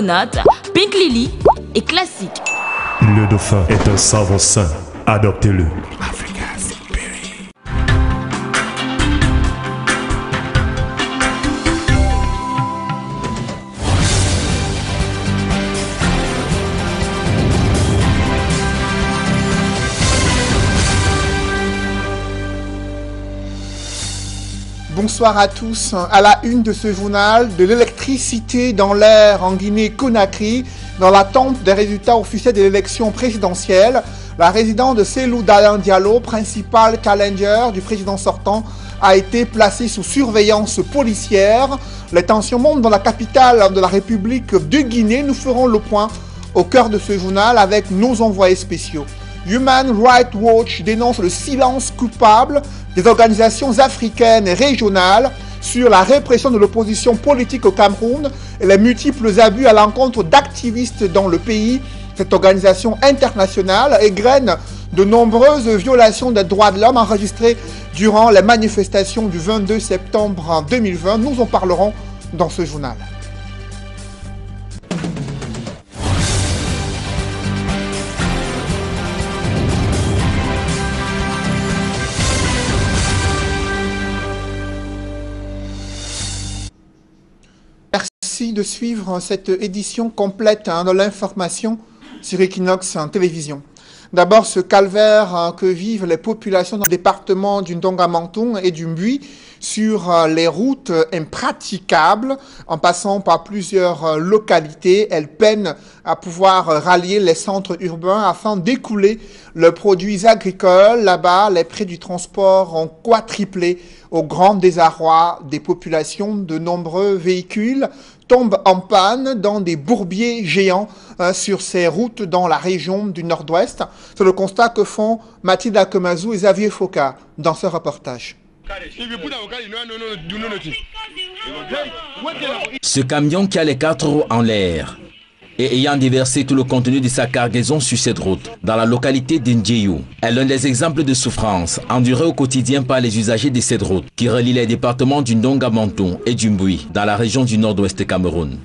Coconut, Pink Lily et Classique. Le dauphin est un savon sain. Adoptez-le. Bonsoir à tous. À la une de ce journal, de l'électricité dans l'air en Guinée-Conakry, dans l'attente des résultats officiels de l'élection présidentielle. La résidence de Cellou Dalein Diallo, principal challenger du président sortant, a été placée sous surveillance policière. Les tensions montent dans la capitale de la République de Guinée. Nous ferons le point au cœur de ce journal avec nos envoyés spéciaux. Human Rights Watch dénonce le silence coupable des organisations africaines et régionales sur la répression de l'opposition politique au Cameroun et les multiples abus à l'encontre d'activistes dans le pays. Cette organisation internationale égrène de nombreuses violations des droits de l'homme enregistrées durant les manifestations du 22 septembre 2020. Nous en parlerons dans ce journal. Merci de suivre cette édition complète de l'information sur Equinox Télévision. D'abord, ce calvaire que vivent les populations dans le département du Ndonga-Mantoum et du Mbuy sur les routes impraticables, en passant par plusieurs localités. Elles peinent à pouvoir rallier les centres urbains afin d'écouler leurs produits agricoles. Là-bas, les prix du transport ont quadruplé au grand désarroi des populations. De nombreux véhicules tombent en panne dans des bourbiers géants sur ces routes dans la région du Nord-Ouest. C'est le constat que font Mathilde Akemazou et Xavier Foka dans ce reportage. Ce camion qui a les quatre roues en l'air et ayant déversé tout le contenu de sa cargaison sur cette route, dans la localité d'Indjeyou, est l'un des exemples de souffrance endurée au quotidien par les usagers de cette route qui relie les départements du Ndonga-Mantoum et du Mbuy, dans la région du Nord-Ouest Cameroun.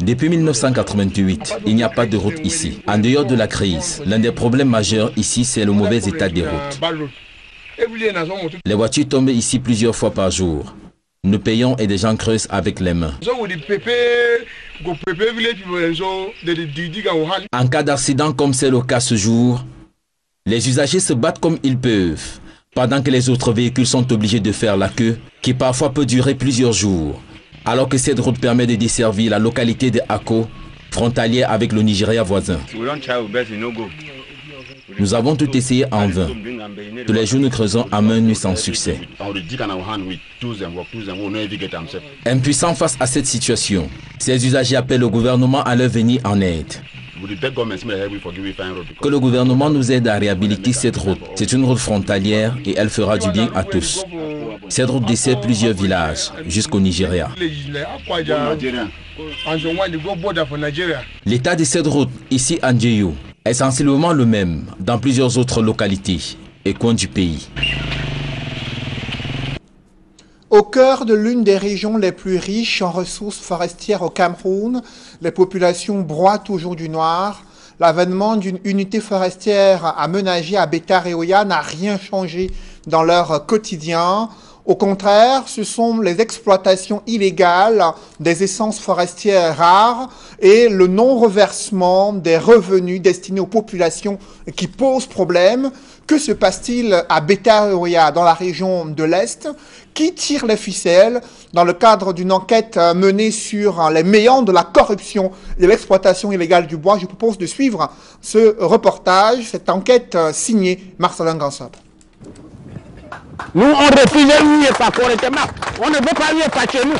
Depuis 1988, il n'y a pas de route ici. En dehors de la crise, l'un des problèmes majeurs ici, c'est le mauvais état des routes. Les voitures tombent ici plusieurs fois par jour. Nous payons et des gens creusent avec les mains. En cas d'accident comme c'est le cas ce jour, les usagers se battent comme ils peuvent, pendant que les autres véhicules sont obligés de faire la queue, qui parfois peut durer plusieurs jours, alors que cette route permet de desservir la localité de Ako, frontalière avec le Nigeria voisin. Nous avons tout essayé en vain. Tous les jours, nous creusons à main nue sans succès. Impuissants face à cette situation, ces usagers appellent le gouvernement à leur venir en aide. Que le gouvernement nous aide à réhabiliter cette route. C'est une route frontalière et elle fera du bien à tous. Cette route dessert plusieurs villages jusqu'au Nigeria. L'état de cette route, ici à Ndjeyou, essentiellement le même dans plusieurs autres localités et coins du pays. Au cœur de l'une des régions les plus riches en ressources forestières au Cameroun, les populations broient toujours du noir. L'avènement d'une unité forestière aménagée à Beta-Réoya n'a rien changé dans leur quotidien. Au contraire, ce sont les exploitations illégales des essences forestières rares et le non-reversement des revenus destinés aux populations qui posent problème. Que se passe-t-il à Beta-Réoya, dans la région de l'Est? Qui tire les ficelles? Dans le cadre d'une enquête menée sur les méandres de la corruption et l'exploitation illégale du bois, je propose de suivre ce reportage, cette enquête signée Marcelin Gansop. Nous, on refuse correctement. On ne veut pas vivre chez nous.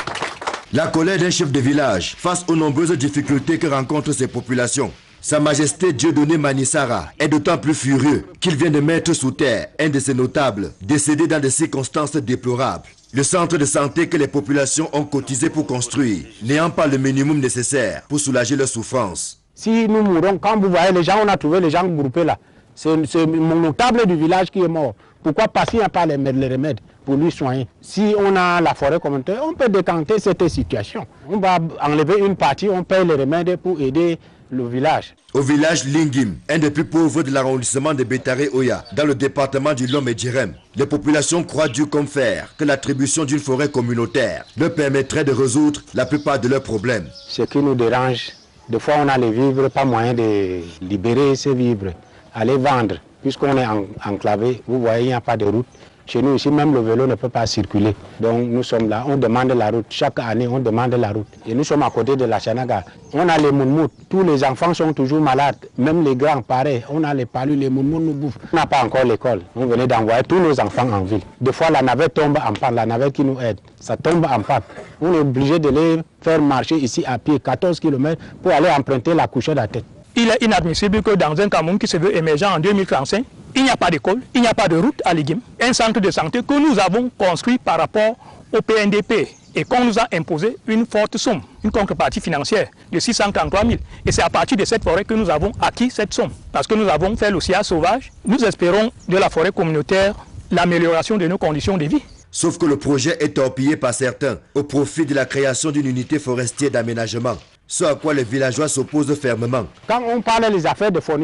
La colère d'un chef de village face aux nombreuses difficultés que rencontrent ces populations. Sa Majesté Dieudonné Manissara est d'autant plus furieux qu'il vient de mettre sous terre un de ses notables, décédé dans des circonstances déplorables. Le centre de santé que les populations ont cotisé pour construire, n'ayant pas le minimum nécessaire pour soulager leurs souffrances. Si nous mourons, quand vous voyez les gens, on a trouvé les gens groupés là. C'est mon notable du village qui est mort. Pourquoi? Parce qu'il n'y a pas les remèdes pour lui soigner. Si on a la forêt communautaire, on peut décanter cette situation. On va enlever une partie, on paye les remèdes pour aider le village. Au village Lingim, un des plus pauvres de l'arrondissement de Bétaré-Oya, dans le département du Lomé-Djérem, les populations croient dur comme fer que l'attribution d'une forêt communautaire leur permettrait de résoudre la plupart de leurs problèmes. Ce qui nous dérange, des fois on a les vivres, pas moyen de libérer ces vivres, aller vendre. Puisqu'on est enclavé, vous voyez, il n'y a pas de route. Chez nous ici, même le vélo ne peut pas circuler. Donc nous sommes là, on demande la route. Chaque année, on demande la route. Et nous sommes à côté de la Chanaga. On a les mounmouts. Tous les enfants sont toujours malades. Même les grands, pareil. On a les palus, les mounmouts nous bouffent. On n'a pas encore l'école. On venait d'envoyer tous nos enfants en ville. Des fois, la navette tombe en panne. La navette qui nous aide, ça tombe en panne. On est obligé de les faire marcher ici à pied, 14 km, pour aller emprunter la couchée de la tête. Il est inadmissible que dans un Cameroun qui se veut émergent en 2035, il n'y a pas d'école, il n'y a pas de route à Liguim. Un centre de santé que nous avons construit par rapport au PNDP et qu'on nous a imposé une forte somme, une contrepartie financière de 633 000. Et c'est à partir de cette forêt que nous avons acquis cette somme. Parce que nous avons fait le sillage sauvage. Nous espérons de la forêt communautaire l'amélioration de nos conditions de vie. Sauf que le projet est torpillé par certains au profit de la création d'une unité forestière d'aménagement. Ce à quoi les villageois s'opposent fermement. Quand on parle des affaires de forêt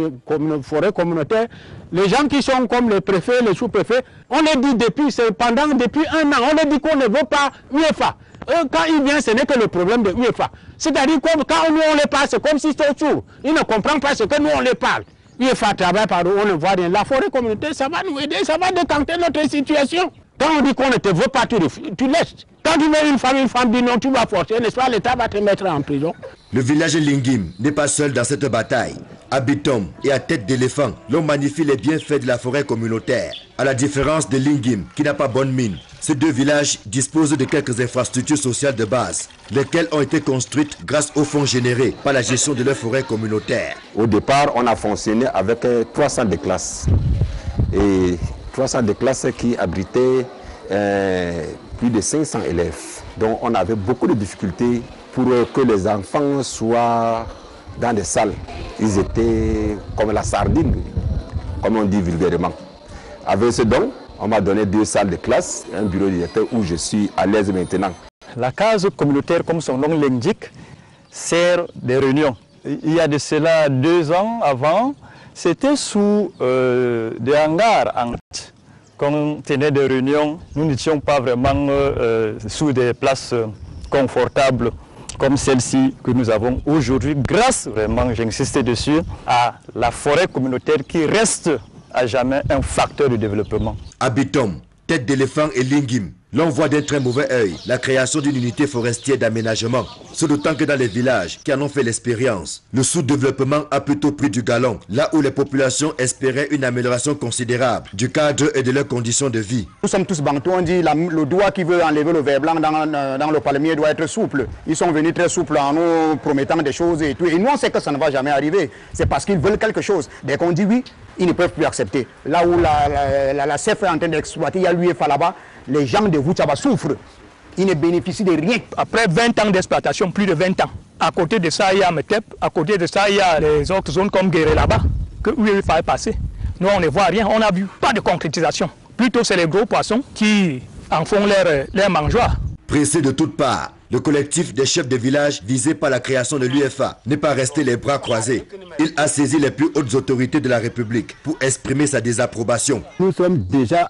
communautaire, les gens qui sont comme les préfets, les sous-préfets, on les dit depuis un an, on les dit qu'on ne veut pas UFA. Et quand ils viennent, ce n'est que le problème de UFA. C'est-à-dire que quand nous on les parle, c'est comme si c'était autour. Ils ne comprennent pas ce que nous on les parle. UFA travaille par où on ne voit rien. La forêt communautaire, ça va nous aider, ça va décanter notre situation. Quand on dit qu'on ne te veut pas, tu laisses. Quand tu veux une femme dit non, tu vas forcer, n'est-ce pas, l'État va te mettre en prison. Le village Lingim n'est pas seul dans cette bataille. À Bitom et à Tête d'Éléphant, l'on magnifie les bienfaits de la forêt communautaire. À la différence de Lingim, qui n'a pas bonne mine, ces deux villages disposent de quelques infrastructures sociales de base, lesquelles ont été construites grâce aux fonds générés par la gestion de leur forêt communautaire. Au départ, on a fonctionné avec 300 de classes. Et 300 de classes qui abritaient plus de 500 élèves. Donc on avait beaucoup de difficultés pour que les enfants soient dans des salles. Ils étaient comme la sardine, comme on dit vulgairement. Avec ce don, on m'a donné 2 salles de classe, un bureau directeur où je suis à l'aise maintenant. La case communautaire, comme son nom l'indique, sert des réunions. Il y a de cela 2 ans avant, c'était sous des hangars en fait. Quand on tenait des réunions, nous n'étions pas vraiment sous des places confortables comme celle-ci que nous avons aujourd'hui, grâce vraiment, j'insiste dessus, à la forêt communautaire qui reste à jamais un facteur de développement. À Bitom, Tête d'Éléphant et Lingim, l'on voit d'un très mauvais œil la création d'une unité forestière d'aménagement. C'est d'autant que dans les villages qui en ont fait l'expérience, le sous-développement a plutôt pris du galon, là où les populations espéraient une amélioration considérable du cadre et de leurs conditions de vie. Nous sommes tous bantous, on dit le doigt qui veut enlever le ver blanc dans le palmier doit être souple. Ils sont venus très souples en nous promettant des choses et tout. Et nous on sait que ça ne va jamais arriver, c'est parce qu'ils veulent quelque chose. Dès qu'on dit oui, ils ne peuvent plus accepter. Là où la CEF est en train d'exploiter, il y a l'UEFA là-bas, les gens de Woutchaba souffrent. Ils ne bénéficient de rien. Après 20 ans d'exploitation, plus de 20 ans, à côté de ça, il y a Metep, à côté de ça, il y a les autres zones comme Guéré là-bas, que l'UEFA est passé. Nous, on ne voit rien, on n'a vu pas de concrétisation. Plutôt, c'est les gros poissons qui en font leur mangeoire. Pressés de toutes parts, le collectif des chefs de village visé par la création de l'UFA n'est pas resté les bras croisés. Il a saisi les plus hautes autorités de la République pour exprimer sa désapprobation. Nous sommes déjà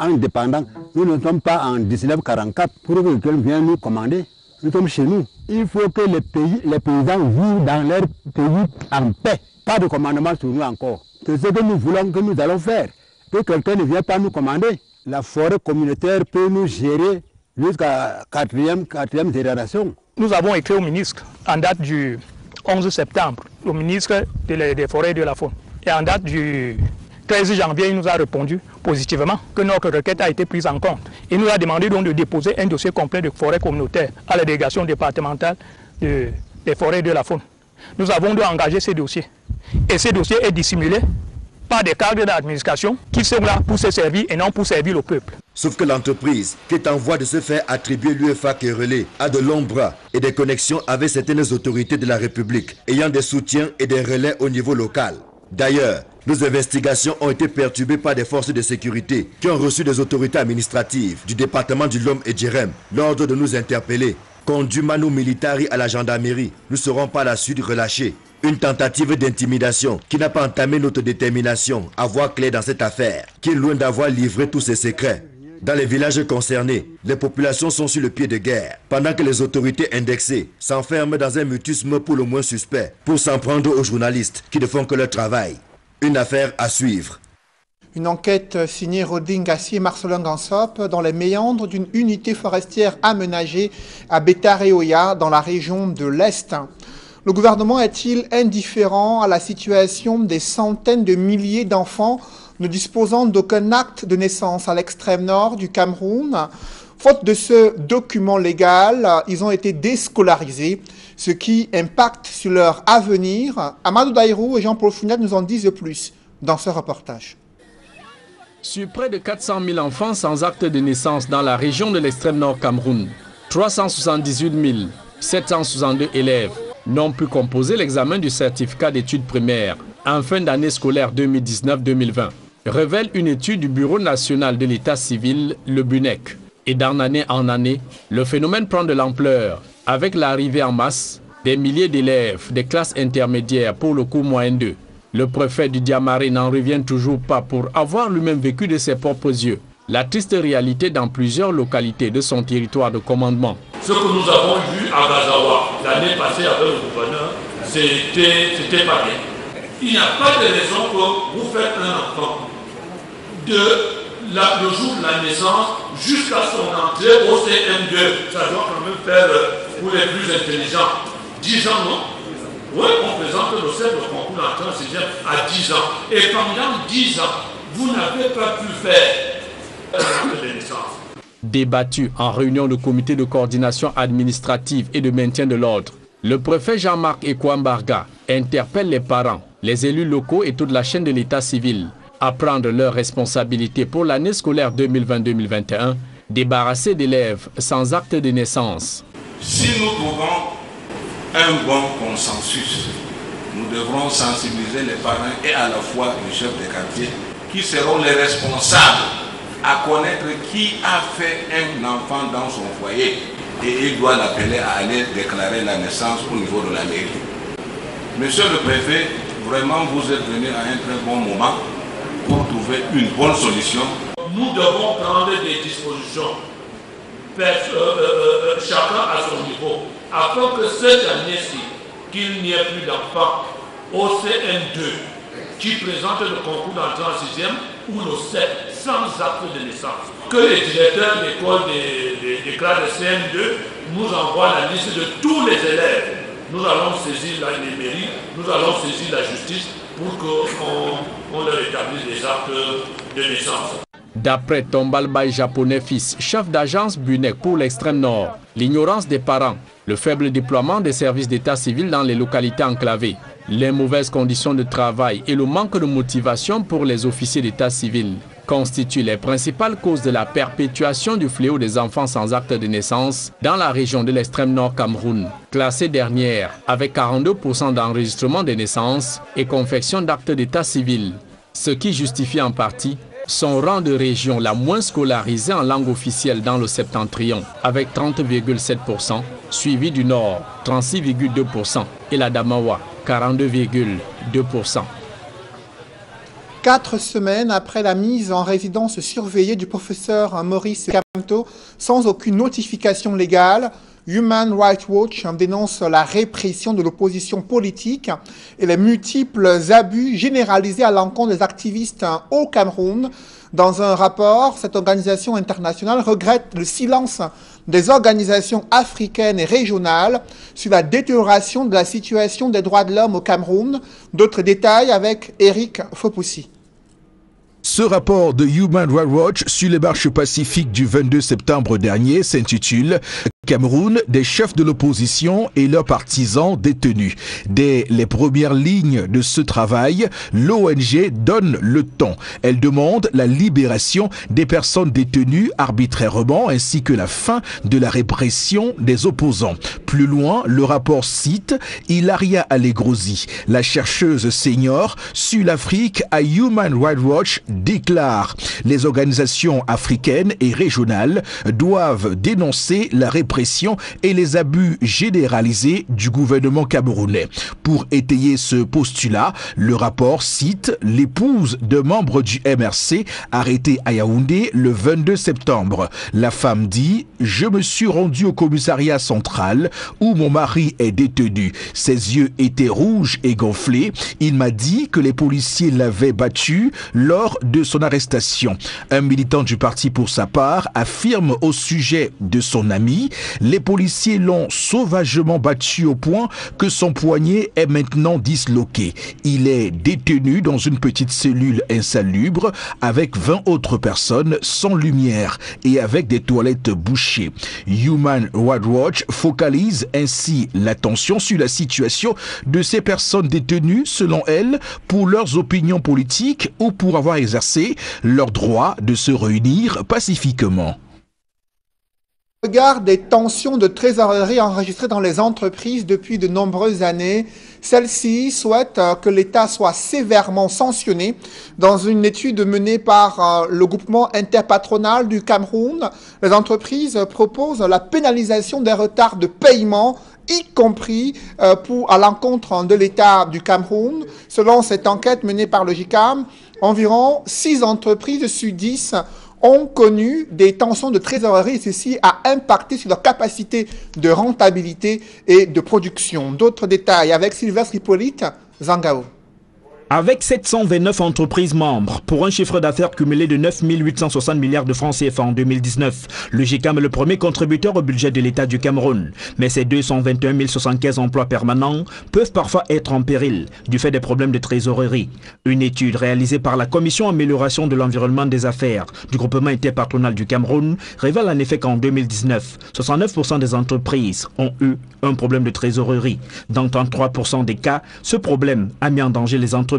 indépendants. Nous ne sommes pas en 1944 pour que quelqu'un vienne nous commander. Nous sommes chez nous. Il faut que les paysans vivent dans leur pays en paix. Pas de commandement sur nous encore. C'est ce que nous voulons, que nous allons faire. Que quelqu'un ne vienne pas nous commander. La forêt communautaire peut nous gérer jusqu'à la quatrième génération. Nous avons écrit au ministre en date du 11 septembre, au ministre des Forêts et de la Faune. Et en date du 13 janvier, il nous a répondu positivement que notre requête a été prise en compte. Il nous a demandé donc de déposer un dossier complet de forêt communautaire à la délégation départementale des Forêts et de la Faune. Nous avons dû engager ces dossiers. Et ces dossiers est dissimulé par des cadres d'administration qui sont là pour se servir et non pour servir le peuple. Sauf que l'entreprise, qui est en voie de se faire attribuer l'UFA Kérelé, a de longs bras et des connexions avec certaines autorités de la République, ayant des soutiens et des relais au niveau local. D'ailleurs, Nos investigations ont été perturbées par des forces de sécurité qui ont reçu des autorités administratives du département du Lom et Djérem l'ordre de nous interpeller. Conduit manu militari à la gendarmerie, nous serons par la suite relâchés. Une tentative d'intimidation qui n'a pas entamé notre détermination à voir clair dans cette affaire, qui est loin d'avoir livré tous ses secrets. Dans les villages concernés, les populations sont sur le pied de guerre, pendant que les autorités indexées s'enferment dans un mutisme pour le moins suspect, pour s'en prendre aux journalistes qui ne font que leur travail. Une affaire à suivre. Une enquête signée Rodin Gassi et Marcelin Gansop dans les méandres d'une unité forestière aménagée à Betareoya dans la région de l'Est. Le gouvernement est-il indifférent à la situation des centaines de milliers d'enfants ne disposant d'aucun acte de naissance à l'extrême nord du Cameroun? Faute de ce document légal, ils ont été déscolarisés, ce qui impacte sur leur avenir. Amadou Daïrou et Jean-Paul Founat nous en disent plus dans ce reportage. Sur près de 400 000 enfants sans acte de naissance dans la région de l'extrême nord Cameroun, 378 762 élèves n'ont pu composer l'examen du certificat d'études primaires en fin d'année scolaire 2019-2020, révèle une étude du Bureau national de l'État civil, le BUNEC. Et d'en année en année, le phénomène prend de l'ampleur avec l'arrivée en masse des milliers d'élèves des classes intermédiaires pour le cours moyen 2. Le préfet du Diamaré n'en revient toujours pas pour avoir lui-même vécu de ses propres yeux la triste réalité dans plusieurs localités de son territoire de commandement. Ce que nous avons vu à Gazawa l'année passée avec le gouverneur, c'était pas bien. Il n'y a pas de raison pour vous faire un enfant le jour de la naissance jusqu'à son entrée au CM2. Ça doit quand même faire pour les plus intelligents. 10 ans, non? Oui, on présente le cercle de concours d'entrée en sixième à 10 ans. Et pendant 10 ans, vous n'avez pas pu faire de naissance. Débattu en réunion du comité de coordination administrative et de maintien de l'ordre, le préfet Jean-Marc Ekwambarga interpelle les parents, les élus locaux et toute la chaîne de l'État civil à prendre leurs responsabilités pour l'année scolaire 2020-2021, débarrassée d'élèves sans acte de naissance. Si nous pouvons un bon consensus, nous devrons sensibiliser les parents et à la fois les chefs de quartier qui seront les responsables à connaître qui a fait un enfant dans son foyer et il doit l'appeler à aller déclarer la naissance au niveau de la mairie. Monsieur le préfet, vraiment vous êtes venu à un très bon moment pour trouver une bonne solution. Nous devons prendre des dispositions, chacun à son niveau, afin que cette année-ci, qu'il n'y ait plus d'enfants au CM2 qui présente le concours d'entrée en 6e ou le 7 sans acte de naissance. Que les directeurs d'école des classes de CM2 nous envoient la liste de tous les élèves. Nous allons saisir les mairies, nous allons saisir la justice pour qu'on leur établisse des actes de naissance. D'après Tombal Baye Japonais fils, chef d'agence BUNEC pour l'extrême nord, l'ignorance des parents, le faible déploiement des services d'état civil dans les localités enclavées, les mauvaises conditions de travail et le manque de motivation pour les officiers d'état civil constituent les principales causes de la perpétuation du fléau des enfants sans acte de naissance dans la région de l'extrême nord Cameroun, classée dernière avec 42% d'enregistrement des naissances et confection d'actes d'état civil, ce qui justifie en partie son rang de région la moins scolarisée en langue officielle dans le septentrion, avec 30,7%, suivi du Nord, 36,2%, et la Damawa, 42,2%. 4 semaines après la mise en résidence surveillée du professeur Maurice Kamto, sans aucune notification légale, Human Rights Watch dénonce la répression de l'opposition politique et les multiples abus généralisés à l'encontre des activistes au Cameroun. Dans un rapport, cette organisation internationale regrette le silence des organisations africaines et régionales sur la détérioration de la situation des droits de l'homme au Cameroun. D'autres détails avec Eric Fopoussi. Ce rapport de Human Rights Watch sur les marches pacifiques du 22 septembre dernier s'intitule Cameroun, des chefs de l'opposition et leurs partisans détenus. Dès les premières lignes de ce travail, l'ONG donne le ton. Elle demande la libération des personnes détenues arbitrairement ainsi que la fin de la répression des opposants. Plus loin, le rapport cite Ilaria Allegrozi. La chercheuse senior Sud-Afrique à Human Rights Watch déclare « Les organisations africaines et régionales doivent dénoncer la répression et les abus généralisés du gouvernement camerounais. » Pour étayer ce postulat, le rapport cite l'épouse de membre du MRC arrêté à Yaoundé le 22 septembre. La femme dit « Je me suis rendu au commissariat central où mon mari est détenu. Ses yeux étaient rouges et gonflés. Il m'a dit que les policiers l'avaient battu lors de son arrestation. » Un militant du parti pour sa part affirme au sujet de son ami « Les policiers l'ont sauvagement battu au point que son poignet est maintenant disloqué. Il est détenu dans une petite cellule insalubre avec 20 autres personnes sans lumière et avec des toilettes bouchées. » Human Rights Watch focalise ainsi l'attention sur la situation de ces personnes détenues, selon elle, pour leurs opinions politiques ou pour avoir exercé leur droit de se réunir pacifiquement. Au regard des tensions de trésorerie enregistrées dans les entreprises depuis de nombreuses années, celles-ci souhaitent que l'État soit sévèrement sanctionné. Dans une étude menée par le groupement interpatronal du Cameroun, les entreprises proposent la pénalisation des retards de paiement, y compris à l'encontre de l'État du Cameroun. Selon cette enquête menée par le GICAM, environ 6 entreprises sur 10 ont connu des tensions de trésorerie et ceci a impacté sur leur capacité de rentabilité et de production. D'autres détails avec Sylvestre Hippolyte Zangao. Avec 729 entreprises membres, pour un chiffre d'affaires cumulé de 9 860 milliards de francs CFA en 2019, le GICAM est le premier contributeur au budget de l'État du Cameroun. Mais ces 221 075 emplois permanents peuvent parfois être en péril du fait des problèmes de trésorerie. Une étude réalisée par la Commission Amélioration de l'environnement des affaires du groupement interpatronal du Cameroun révèle en effet qu'en 2019, 69% des entreprises ont eu un problème de trésorerie. Dans 33% des cas, ce problème a mis en danger les entreprises.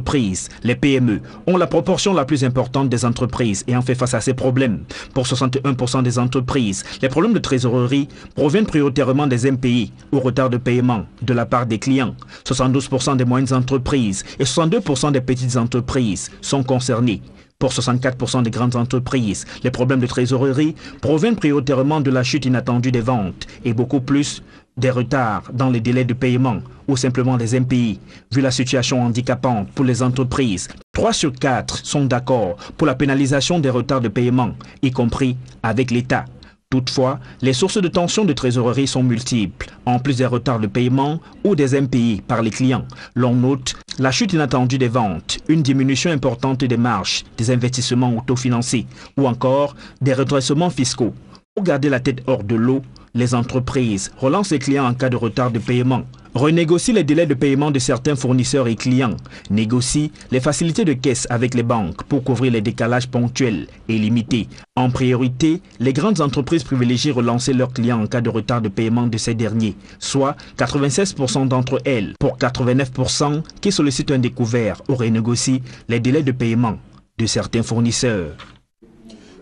Les PME ont la proportion la plus importante des entreprises et en fait face à ces problèmes. Pour 61% des entreprises, les problèmes de trésorerie proviennent prioritairement des MPI ou retard de paiement de la part des clients. 72% des moyennes entreprises et 62% des petites entreprises sont concernées. Pour 64% des grandes entreprises, les problèmes de trésorerie proviennent prioritairement de la chute inattendue des ventes et beaucoup plus des retards dans les délais de paiement ou simplement des MPI. Vu la situation handicapante pour les entreprises, 3 sur 4 sont d'accord pour la pénalisation des retards de paiement, y compris avec l'État. Toutefois, les sources de tension de trésorerie sont multiples, en plus des retards de paiement ou des MPI par les clients. L'on note la chute inattendue des ventes, une diminution importante des marges, des investissements autofinancés ou encore des redressements fiscaux. Pour garder la tête hors de l'eau, les entreprises relancent les clients en cas de retard de paiement, renégocient les délais de paiement de certains fournisseurs et clients, négocient les facilités de caisse avec les banques pour couvrir les décalages ponctuels et limités. En priorité, les grandes entreprises privilégient relancer leurs clients en cas de retard de paiement de ces derniers, soit 96% d'entre elles pour 89% qui sollicitent un découvert ou renégocient les délais de paiement de certains fournisseurs.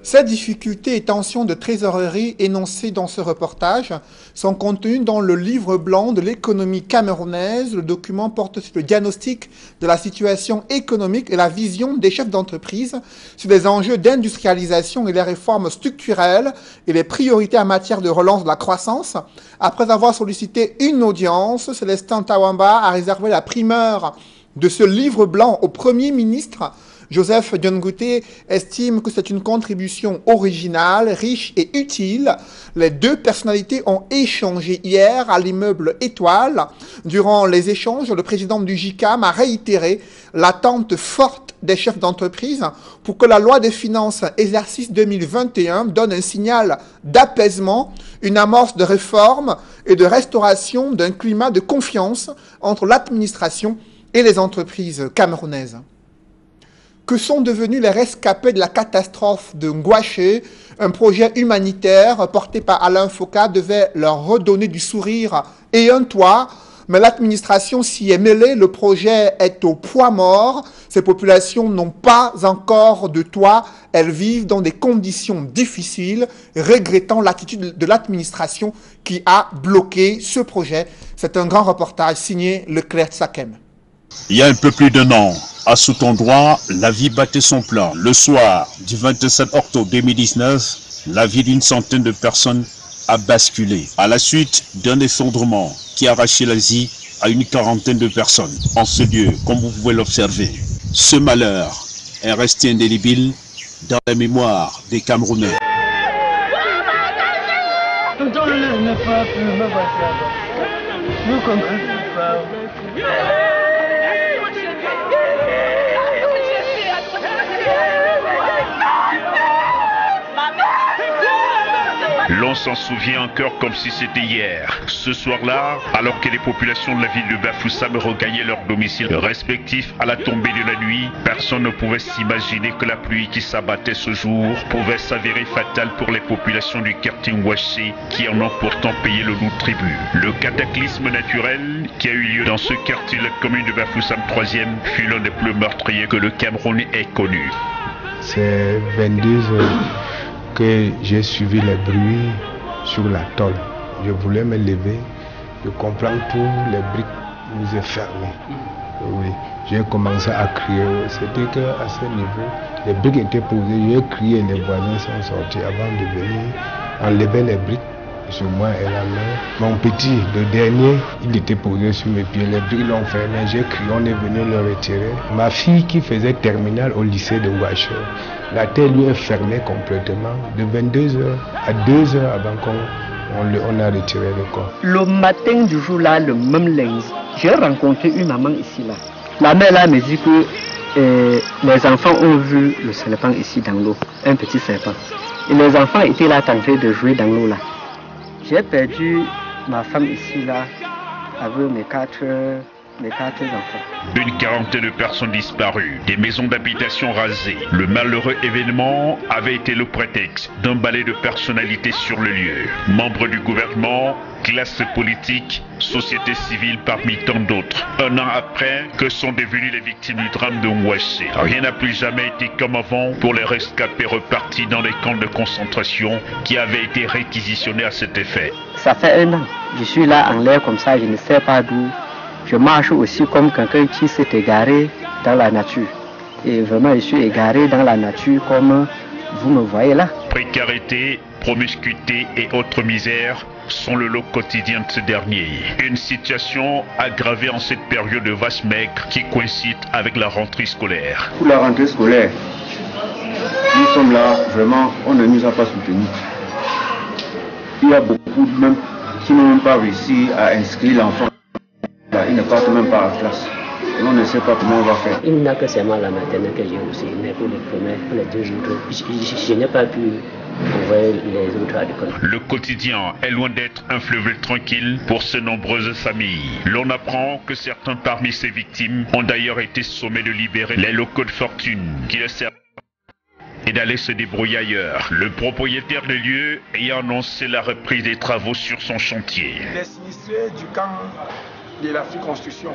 Ces difficultés et tensions de trésorerie énoncées dans ce reportage sont contenues dans le livre blanc de l'économie camerounaise. Le document porte sur le diagnostic de la situation économique et la vision des chefs d'entreprise sur les enjeux d'industrialisation et les réformes structurelles et les priorités en matière de relance de la croissance. Après avoir sollicité une audience, Célestin Tawamba a réservé la primeur de ce livre blanc au Premier ministre. Joseph Diongouté estime que c'est une contribution originale, riche et utile. Les deux personnalités ont échangé hier à l'immeuble Étoile. Durant les échanges, le président du GICAM a réitéré l'attente forte des chefs d'entreprise pour que la loi des finances exercice 2021 donne un signal d'apaisement, une amorce de réforme et de restauration d'un climat de confiance entre l'administration et les entreprises camerounaises. que sont devenus les rescapés de la catastrophe de Ngouaché. Un projet humanitaire porté par Alain Foka devait leur redonner du sourire et un toit. Mais l'administration s'y est mêlée, le projet est au poids mort. Ces populations n'ont pas encore de toit, elles vivent dans des conditions difficiles, regrettant l'attitude de l'administration qui a bloqué ce projet. C'est un grand reportage signé Leclerc Sakem. Il y a un peu plus d'un an, à Soutondroit, la vie battait son plein. Le soir du 27 octobre 2019, la vie d'une centaine de personnes a basculé à la suite d'un effondrement qui a arraché la vie à une quarantaine de personnes. En ce lieu, comme vous pouvez l'observer, ce malheur est resté indélébile dans la mémoire des Camerounais. L'on s'en souvient encore comme si c'était hier. Ce soir-là, alors que les populations de la ville de Bafoussam regagnaient leur domicile respectif à la tombée de la nuit, personne ne pouvait s'imaginer que la pluie qui s'abattait ce jour pouvait s'avérer fatale pour les populations du quartier Ngouaché qui en ont pourtant payé le lourd tribut. Le cataclysme naturel qui a eu lieu dans ce quartier de la commune de Bafoussam 3e fut l'un des plus meurtriers que le Cameroun ait connu. C'est 22 heures que j'ai suivi les bruits sur la tôle. Je voulais me lever, je comprends que les briques nous fermées. Oui, j'ai commencé à crier. C'était qu'à ce niveau, les briques étaient posées. J'ai crié, les voisins sont sortis avant de venir enlever les briques sur moi et la mère. Mon petit, le dernier, il était posé sur mes pieds. Les briques l'ont fermé. J'ai crié, on est venu le retirer. Ma fille qui faisait terminale au lycée de Ngouaché, la terre lui est fermée complètement de 22h à 2h avant qu'on a retiré le corps. Le matin du jour-là, le même lundi, j'ai rencontré une maman ici-là. La mère là me dit que les enfants ont vu le serpent ici dans l'eau, un petit serpent. Et les enfants étaient là tentés de jouer dans l'eau là. J'ai perdu ma femme ici-là avec mes quatre enfants. Une quarantaine de personnes disparues, des maisons d'habitation rasées. Le malheureux événement avait été le prétexte d'un balai de personnalités sur le lieu. Membres du gouvernement, classe politique, société civile parmi tant d'autres. Un an après que sont devenues les victimes du drame de Ngouaché, rien n'a plus jamais été comme avant pour les rescapés repartis dans les camps de concentration qui avaient été réquisitionnés à cet effet. Ça fait un an, je suis là en l'air comme ça, je ne sais pas d'où. Je marche aussi comme quelqu'un qui s'est égaré dans la nature. Et vraiment, je suis égaré dans la nature comme vous me voyez là. Précarité, promiscuité et autres misères sont le lot quotidien de ce dernier. Une situation aggravée en cette période de vache maigre qui coïncide avec la rentrée scolaire. Pour la rentrée scolaire, nous sommes là, vraiment, on ne nous a pas soutenus. Il y a beaucoup même qui n'ont même pas réussi à inscrire l'enfant. Il ne passe même pas à la classe. On ne sait pas comment on va faire. Il n'y a que seulement la matinée que j'ai aussi, mais pour les premiers, pour les deux autres, je n'ai pas pu envoyer les autres à l'école. Le quotidien est loin d'être un fleuve tranquille pour ces nombreuses familles. L'on apprend que certains parmi ces victimes ont d'ailleurs été sommés de libérer les locaux de fortune qui les servent et d'aller se débrouiller ailleurs. Le propriétaire des lieux ayant annoncé la reprise des travaux sur son chantier. Les sinistrés du camp de la reconstruction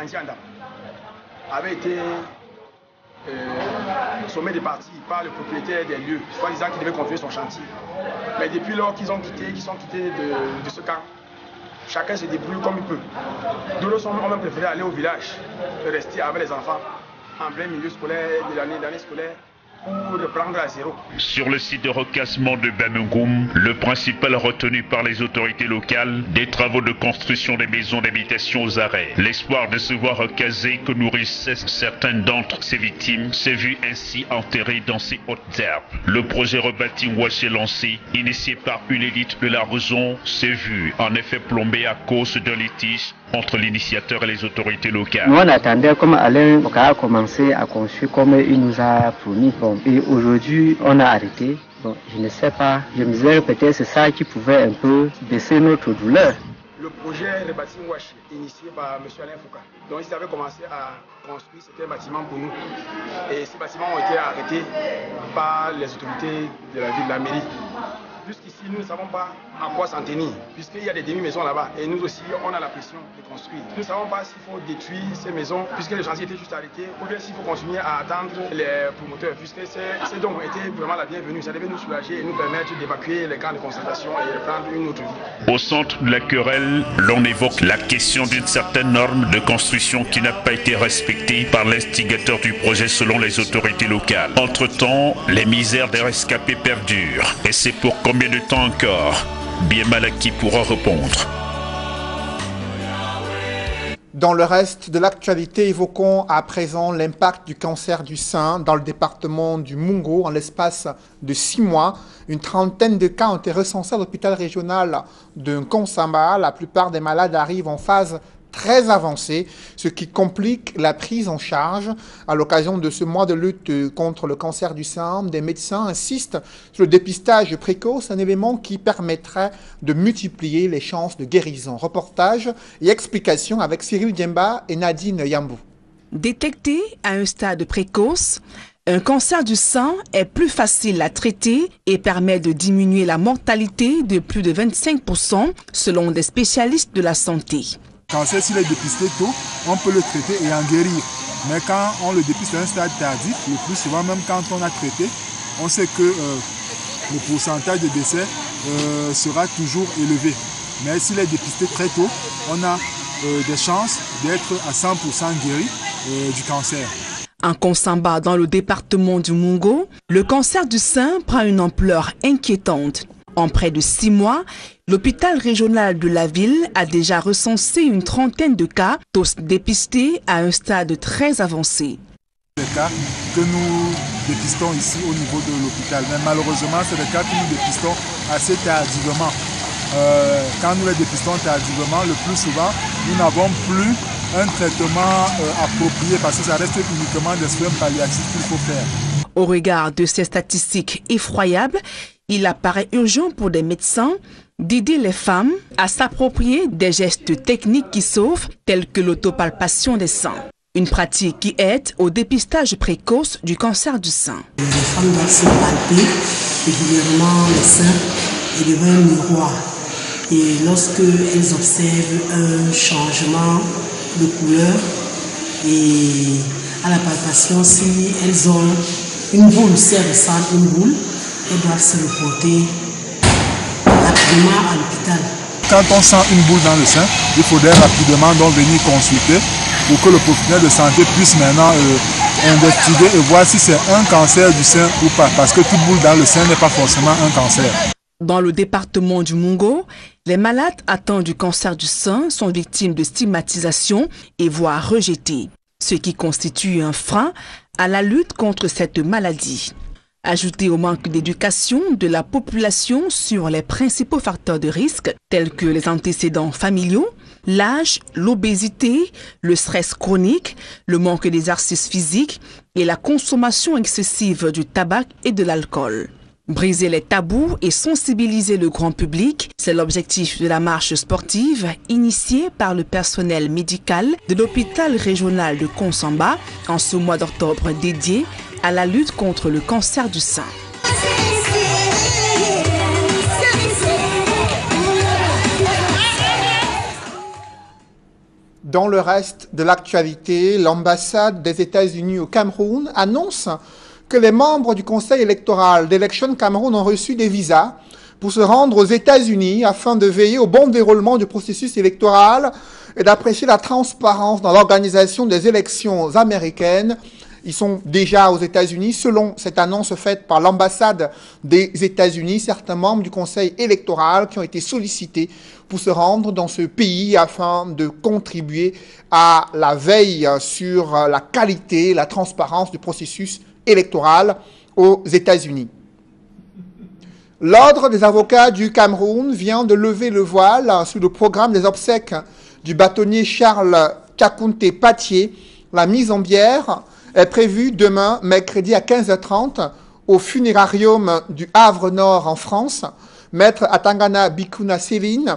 en Dianda avait été sommé de partir par le propriétaire des lieux, soi-disant qu'il devait continuer son chantier. Mais depuis lors qu'ils ont quitté, qu'ils sont quittés de ce camp, chacun se débrouille comme il peut. D'autres ont même préféré aller au village, rester avec les enfants en plein milieu scolaire de l'année scolaire. Sur le site de recassement de Bamengoum, le principal retenu par les autorités locales, des travaux de construction des maisons d'habitation aux arrêts. L'espoir de se voir recaser que nourrissaient certaines d'entre ces victimes s'est vu ainsi enterré dans ces hautes herbes. Le projet rebâti Ngouaché lancé, initié par une élite de la raison, s'est vu en effet plombé à cause d'un litige entre l'initiateur et les autorités locales. Nous on attendait comme Alain Foka a commencé à construire comme il nous a promis. Bon, et aujourd'hui on a arrêté. Bon, je ne sais pas, je me disais peut-être c'est ça qui pouvait un peu baisser notre douleur. le projet de bâtiment Wash, initié par M. Alain Foucault. Donc ils avaient commencé à construire certains bâtiments pour nous. Et ces bâtiments ont été arrêtés par les autorités de la ville de la mairie. Jusqu'ici, nous ne savons pas à quoi s'en tenir, puisqu'il y a des demi-maisons là-bas. Et nous aussi, on a la pression de construire. Nous ne savons pas s'il faut détruire ces maisons, puisque les chantiers étaient juste arrêtés, ou bien s'il faut continuer à attendre les promoteurs, puisque ces dons étaient vraiment la bienvenue. Ça devait nous soulager et nous permettre d'évacuer les camps de concentration et de prendre une autre vie. Au centre de la querelle, l'on évoque la question d'une certaine norme de construction qui n'a pas été respectée par l'instigateur du projet selon les autorités locales. Entre-temps, les misères des rescapés perdurent. Et c'est pour combien de temps encore? Bien Malaki pourra répondre. Dans le reste de l'actualité, évoquons à présent l'impact du cancer du sein dans le département du Mungo en l'espace de 6 mois. Une trentaine de cas ont été recensés à l'hôpital régional de Nkonsamba. La plupart des malades arrivent en phase très avancée, ce qui complique la prise en charge. À l'occasion de ce mois de lutte contre le cancer du sein, des médecins insistent sur le dépistage précoce, un élément qui permettrait de multiplier les chances de guérison. Reportage et explications avec Cyril Diemba et Nadine Yambou. Détecté à un stade précoce, un cancer du sein est plus facile à traiter et permet de diminuer la mortalité de plus de 25% selon des spécialistes de la santé. Quand s'il est dépisté tôt, on peut le traiter et en guérir. Mais quand on le dépiste à un stade tardif, le plus souvent, même quand on a traité, on sait que le pourcentage de décès sera toujours élevé. Mais s'il est dépisté très tôt, on a des chances d'être à 100% guéri du cancer. En Konsamba, dans le département du Mungo, le cancer du sein prend une ampleur inquiétante. En près de 6 mois, l'hôpital régional de la ville a déjà recensé une trentaine de cas, tous dépistés à un stade très avancé. Les cas que nous dépistons ici au niveau de l'hôpital, mais malheureusement, c'est des cas que nous dépistons assez tardivement. Quand nous les dépistons tardivement, le plus souvent, nous n'avons plus un traitement approprié parce que ça reste uniquement des soins palliatifs qu'il faut faire. Au regard de ces statistiques effroyables, il apparaît urgent pour des médecins d'aider les femmes à s'approprier des gestes techniques qui sauvent, tels que l'autopalpation des seins. Une pratique qui aide au dépistage précoce du cancer du sein. Les femmes doivent se palper régulièrement les seins et devant un miroir. Et lorsqu'elles observent un changement de couleur et à la palpation, si elles ont une boule, si elles ressentent une boule, elles doivent se reporter rapidement à l'hôpital. Quand on sent une boule dans le sein, il faudrait rapidement donc venir consulter pour que le professionnel de santé puisse maintenant investiguer et voir si c'est un cancer du sein ou pas, parce que toute boule dans le sein n'est pas forcément un cancer. Dans le département du Mungo, les malades atteints du cancer du sein sont victimes de stigmatisation et voire rejetées, ce qui constitue un frein à la lutte contre cette maladie. Ajouté au manque d'éducation de la population sur les principaux facteurs de risque, tels que les antécédents familiaux, l'âge, l'obésité, le stress chronique, le manque d'exercice physique et la consommation excessive du tabac et de l'alcool. Briser les tabous et sensibiliser le grand public, c'est l'objectif de la marche sportive initiée par le personnel médical de l'hôpital régional de Konsamba en ce mois d'octobre dédié à la lutte contre le cancer du sein. Dans le reste de l'actualité, l'ambassade des États-Unis au Cameroun annonce que les membres du Conseil électoral d'Election Cameroun ont reçu des visas pour se rendre aux États-Unis afin de veiller au bon déroulement du processus électoral et d'apprécier la transparence dans l'organisation des élections américaines. Ils sont déjà aux États-Unis. Selon cette annonce faite par l'ambassade des États-Unis, certains membres du Conseil électoral qui ont été sollicités pour se rendre dans ce pays afin de contribuer à la veille sur la qualité, la transparence du processus électoral aux États-Unis. L'Ordre des avocats du Cameroun vient de lever le voile sur le programme des obsèques du bâtonnier Charles Tchakounté Patié. La mise en bière est prévue demain, mercredi à 15h30, au funérarium du Havre-Nord en France. Maître Atangana Bikuna Sévine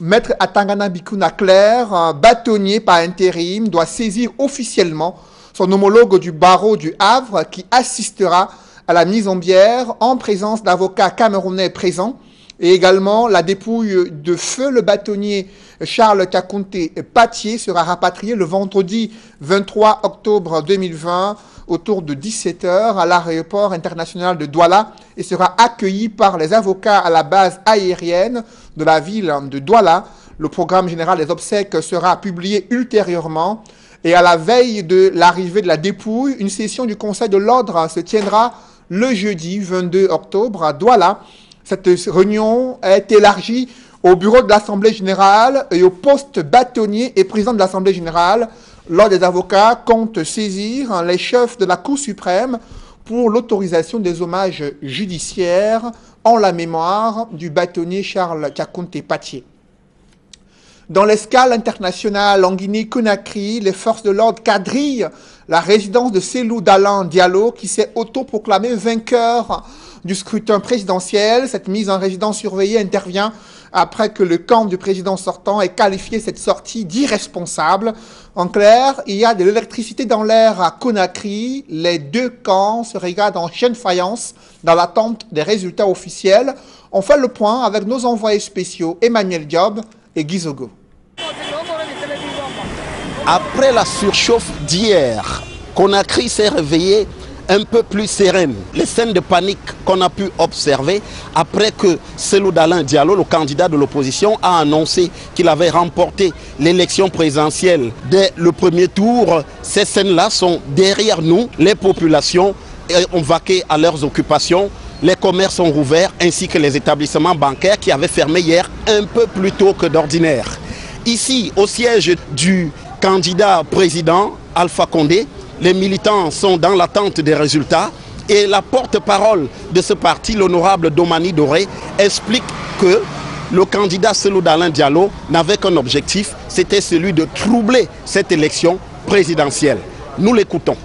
Maître Atangana Bikuna Claire, bâtonnier par intérim, doit saisir officiellement son homologue du barreau du Havre qui assistera à la mise en bière en présence d'avocats camerounais présents et également la dépouille de feu le bâtonnier Charles Kakunté Patier sera rapatrié le vendredi 23 octobre 2020 autour de 17 h à l'aéroport international de Douala et sera accueilli par les avocats à la base aérienne de la ville de Douala. Le programme général des obsèques sera publié ultérieurement et à la veille de l'arrivée de la dépouille, une session du Conseil de l'ordre se tiendra le jeudi 22 octobre à Douala. Cette réunion est élargie au bureau de l'Assemblée générale et au poste bâtonnier et président de l'Assemblée générale. L'ordre des avocats compte saisir les chefs de la Cour suprême pour l'autorisation des hommages judiciaires en la mémoire du bâtonnier Charles Kakunté Patier. Dans l'escale internationale en Guinée-Conakry, les forces de l'ordre quadrillent la résidence de Cellou Dalein Diallo qui s'est autoproclamé vainqueur du scrutin présidentiel. Cette mise en résidence surveillée intervient après que le camp du président sortant ait qualifié cette sortie d'irresponsable. En clair, il y a de l'électricité dans l'air à Conakry. Les deux camps se regardent en chaîne faïence dans l'attente des résultats officiels. On fait le point avec nos envoyés spéciaux Emmanuel Diop et Guizogo. Après la surchauffe d'hier, Conakry s'est réveillé un peu plus sereine. Les scènes de panique qu'on a pu observer après que Cellou Dalein Diallo, le candidat de l'opposition, a annoncé qu'il avait remporté l'élection présidentielle dès le premier tour, ces scènes-là sont derrière nous. Les populations ont vaqué à leurs occupations, les commerces ont rouvert ainsi que les établissements bancaires qui avaient fermé hier un peu plus tôt que d'ordinaire. Ici, au siège du candidat président Alpha Condé, les militants sont dans l'attente des résultats et la porte-parole de ce parti, l'honorable Domani Doré, explique que le candidat Cellou Dalein Diallo n'avait qu'un objectif, c'était celui de troubler cette élection présidentielle. Nous l'écoutons.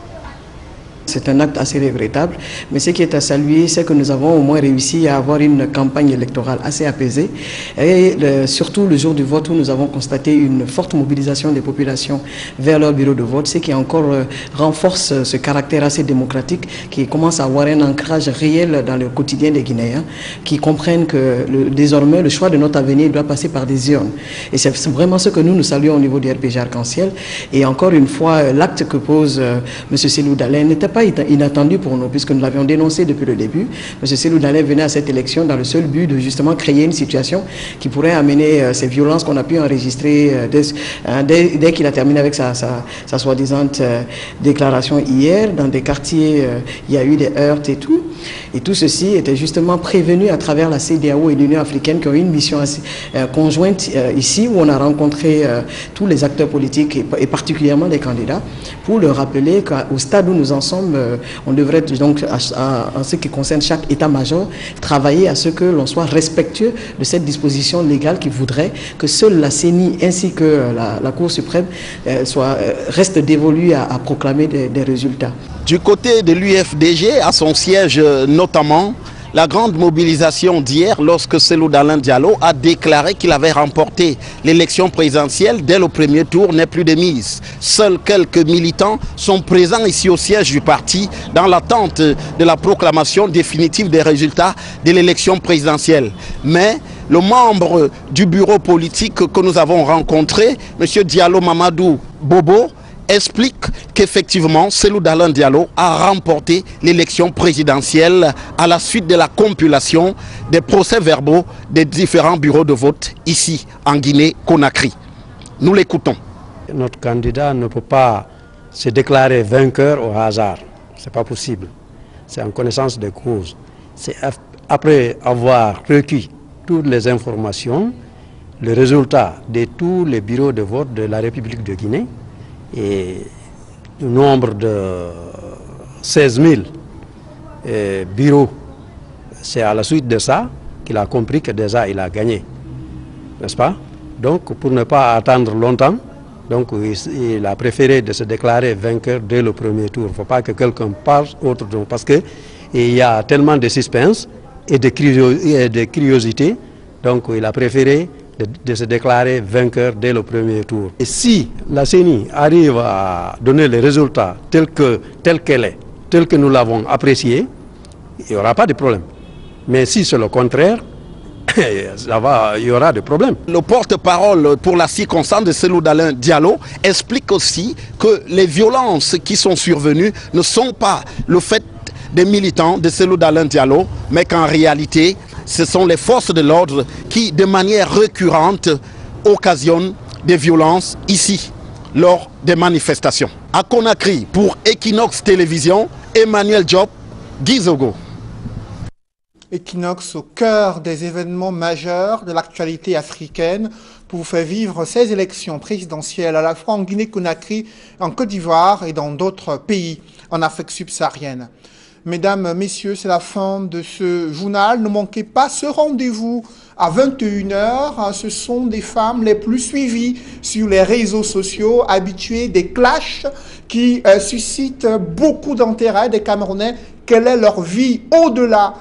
C'est un acte assez regrettable, mais ce qui est à saluer, c'est que nous avons au moins réussi à avoir une campagne électorale assez apaisée. Et surtout le jour du vote où nous avons constaté une forte mobilisation des populations vers leur bureau de vote, ce qui encore renforce ce caractère assez démocratique qui commence à avoir un ancrage réel dans le quotidien des Guinéens, qui comprennent que désormais le choix de notre avenir doit passer par des urnes. Et c'est vraiment ce que nous saluons au niveau du RPG Arc-en-Ciel. Et encore une fois, l'acte que pose M. Cellou Dalein n'était pas inattendu pour nous, puisque nous l'avions dénoncé depuis le début. M. Cellou Dalein venait à cette élection dans le seul but de justement créer une situation qui pourrait amener ces violences qu'on a pu enregistrer dès qu'il a terminé avec sa soi-disant déclaration hier. Dans des quartiers, il y a eu des heurts et tout. Et tout ceci était justement prévenu à travers la CEDEAO et l'Union africaine qui ont eu une mission assez, conjointe ici, où on a rencontré tous les acteurs politiques et particulièrement les candidats, pour leur rappeler qu'au stade où nous en sommes, on devrait donc, en ce qui concerne chaque état-major, travailler à ce que l'on soit respectueux de cette disposition légale qui voudrait que seule la CENI ainsi que la Cour suprême reste dévolue à proclamer des résultats. Du côté de l'UFDG, à son siège notamment, la grande mobilisation d'hier lorsque Cellou Dalein Diallo a déclaré qu'il avait remporté l'élection présidentielle dès le premier tour n'est plus de mise. Seuls quelques militants sont présents ici au siège du parti dans l'attente de la proclamation définitive des résultats de l'élection présidentielle. Mais le membre du bureau politique que nous avons rencontré, M. Diallo Mamadou Bobo, explique qu'effectivement, Cellou Dalein Diallo a remporté l'élection présidentielle à la suite de la compilation des procès-verbaux des différents bureaux de vote ici en Guinée-Conakry. Nous l'écoutons. Notre candidat ne peut pas se déclarer vainqueur au hasard. Ce n'est pas possible. C'est en connaissance de cause. C'est après avoir recueilli toutes les informations, le résultat de tous les bureaux de vote de la République de Guinée, et le nombre de 16 000 bureaux, c'est à la suite de ça qu'il a compris que déjà il a gagné, n'est-ce pas? Donc pour ne pas attendre longtemps, donc il a préféré de se déclarer vainqueur dès le premier tour. Il ne faut pas que quelqu'un parle autre chose, parce qu'il y a tellement de suspense et de curiosité, donc il a préféré de se déclarer vainqueur dès le premier tour. Et si la CENI arrive à donner les résultats tels que nous l'avons apprécié, il n'y aura pas de problème. Mais si c'est le contraire, il y aura des problèmes. Le porte-parole pour la circonstance de Cellou Dalein Diallo explique aussi que les violences qui sont survenues ne sont pas le fait des militants de Cellou Dalein Diallo, mais qu'en réalité, ce sont les forces de l'ordre qui, de manière récurrente, occasionnent des violences ici, lors des manifestations. À Conakry, pour Equinox Télévision, Emmanuel Diop, Gizogo. Equinox au cœur des événements majeurs de l'actualité africaine pour vous faire vivre ces élections présidentielles à la fois en Guinée-Conakry, en Côte d'Ivoire et dans d'autres pays en Afrique subsaharienne. Mesdames, Messieurs, c'est la fin de ce journal. Ne manquez pas ce rendez-vous à 21 h. Ce sont des femmes les plus suivies sur les réseaux sociaux, habituées des clashs qui suscitent beaucoup d'intérêt des Camerounais. Quelle est leur vie au-delà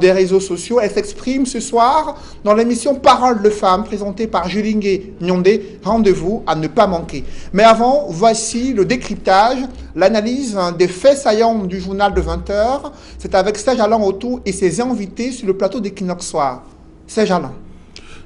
des réseaux sociaux? Elles s'expriment ce soir dans l'émission Parole de femmes présentée par Julingué Nyondé. Rendez-vous à ne pas manquer. Mais avant, voici le décryptage, l'analyse des faits saillants du journal de 20 h. C'est avec Serge Alain Othou et ses invités sur le plateau d'Equinox Soir. Serge Alain.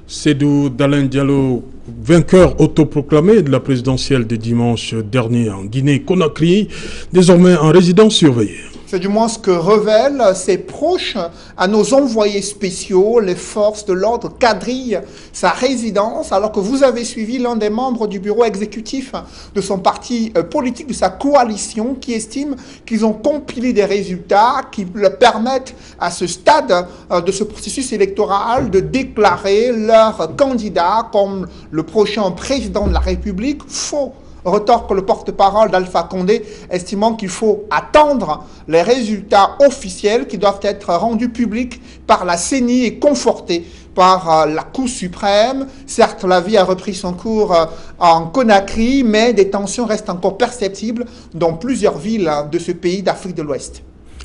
Cellou Dalein Diallo, vainqueur autoproclamé de la présidentielle de dimanche dernier en Guinée-Conakry, désormais en résidence surveillée. C'est du moins ce que révèlent ses proches à nos envoyés spéciaux. Les forces de l'ordre quadrillent sa résidence alors que vous avez suivi l'un des membres du bureau exécutif de son parti politique, de sa coalition, qui estime qu'ils ont compilé des résultats qui le permettent à ce stade de ce processus électoral de déclarer leur candidat comme le prochain président de la République faux. Retorque le porte-parole d'Alpha Condé, estimant qu'il faut attendre les résultats officiels qui doivent être rendus publics par la CENI et confortés par la Cour suprême. Certes, la vie a repris son cours en Conakry, mais des tensions restent encore perceptibles dans plusieurs villes de ce pays d'Afrique de l'Ouest.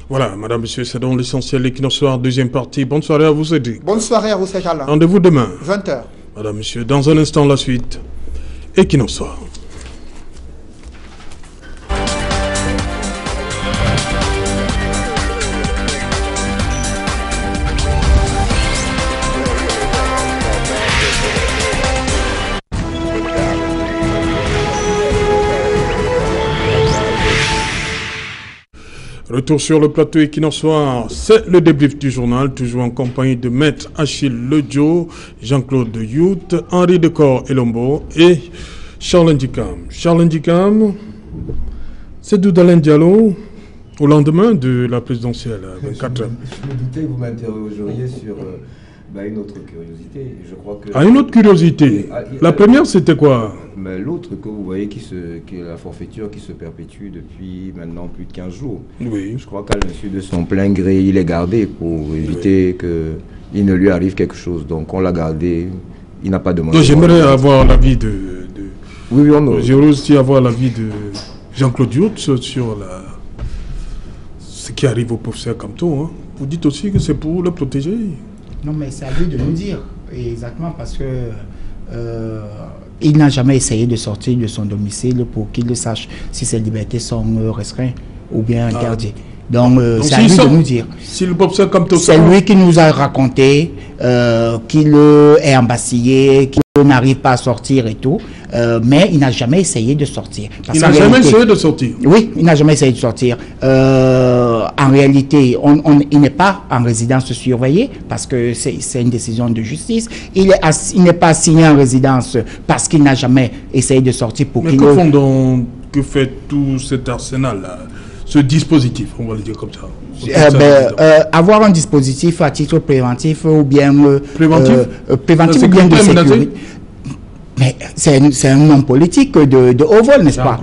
Voilà, madame, monsieur, c'est donc l'essentiel. L'Équinoxe Soir, deuxième partie. Bonne soirée à vous, Cédric. Bonne soirée à vous, Serge Alain. Rendez-vous demain. 20 h. Madame, monsieur, dans un instant, la suite. Équinoxe Soir. Retour sur le plateau Equinox Soir, c'est le débrief du journal, toujours en compagnie de Maître Achille Ledio, Jean-Claude Youth, Henri Decor Elombo et Charles Ndikam. Charles Ndikam, c'est Cellou Dalein Diallo au lendemain de la présidentielle, 24 heures. Je me doutais que vous m'interrogeriez sur une autre curiosité. Je crois que... Ah, une autre curiosité. La première, c'était quoi? L'autre que vous voyez, qui est la forfaiture qui se perpétue depuis maintenant plus de 15 jours. Oui. Je crois qu'à l'issue de son plein gré, il est gardé pour éviter qu'il ne lui arrive quelque chose. Donc on l'a gardé, il n'a pas demandé. J'aimerais avoir l'avis de... Oui, on a... J'aimerais aussi avoir l'avis de Jean-Claude Youth sur ce qui arrive au professeur Kamto. Hein. Vous dites aussi que c'est pour le protéger. Non, mais c'est à lui de nous dire. Exactement, parce que... il n'a jamais essayé de sortir de son domicile pour qu'il le sache si ses libertés sont restreintes ou bien interdits. Donc, c'est à lui de nous dire. C'est lui qui nous a raconté qu'il est embastillé, qu'il n'arrive pas à sortir et tout. Mais il n'a jamais essayé de sortir. Il n'a jamais essayé de sortir. Oui, il n'a jamais essayé de sortir. En réalité, il n'est pas en résidence surveillée parce que c'est une décision de justice. Il n'est pas assigné en résidence parce qu'il n'a jamais essayé de sortir pour qu'il... Mais que fait tout cet arsenal-là? Ce dispositif, on va le dire comme ça. Avoir un dispositif à titre préventif ou bien... préventif ou bien de sécurité. Mais c'est un nom politique de haut vol, n'est-ce pas?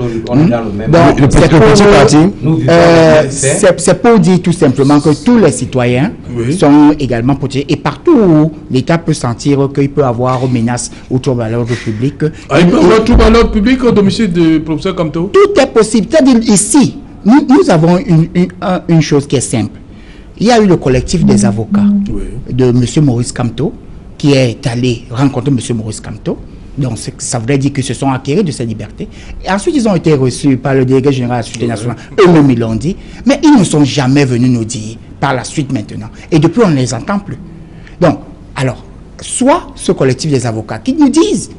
C'est pour dire tout simplement que tous les citoyens sont également protégés. Et partout où l'État peut sentir qu'il peut avoir menace ou trouble à l'ordre public. Il peut avoir trouble à l'ordre public au domicile du professeur Kamto? Tout est possible. C'est-à-dire ici, nous avons une chose qui est simple. Il y a eu le collectif des avocats de M. Maurice Kamto, qui est allé rencontrer M. Maurice Kamto. Donc ça voudrait dire qu'ils se sont acquérés de sa liberté. Et ensuite, ils ont été reçus par le délégué général de la Sûreté nationale. Eux-mêmes, ils l'ont dit. Mais ils ne sont jamais venus nous dire par la suite maintenant. Et depuis, on ne les entend plus. Donc, alors, soit ce collectif des avocats qui nous disent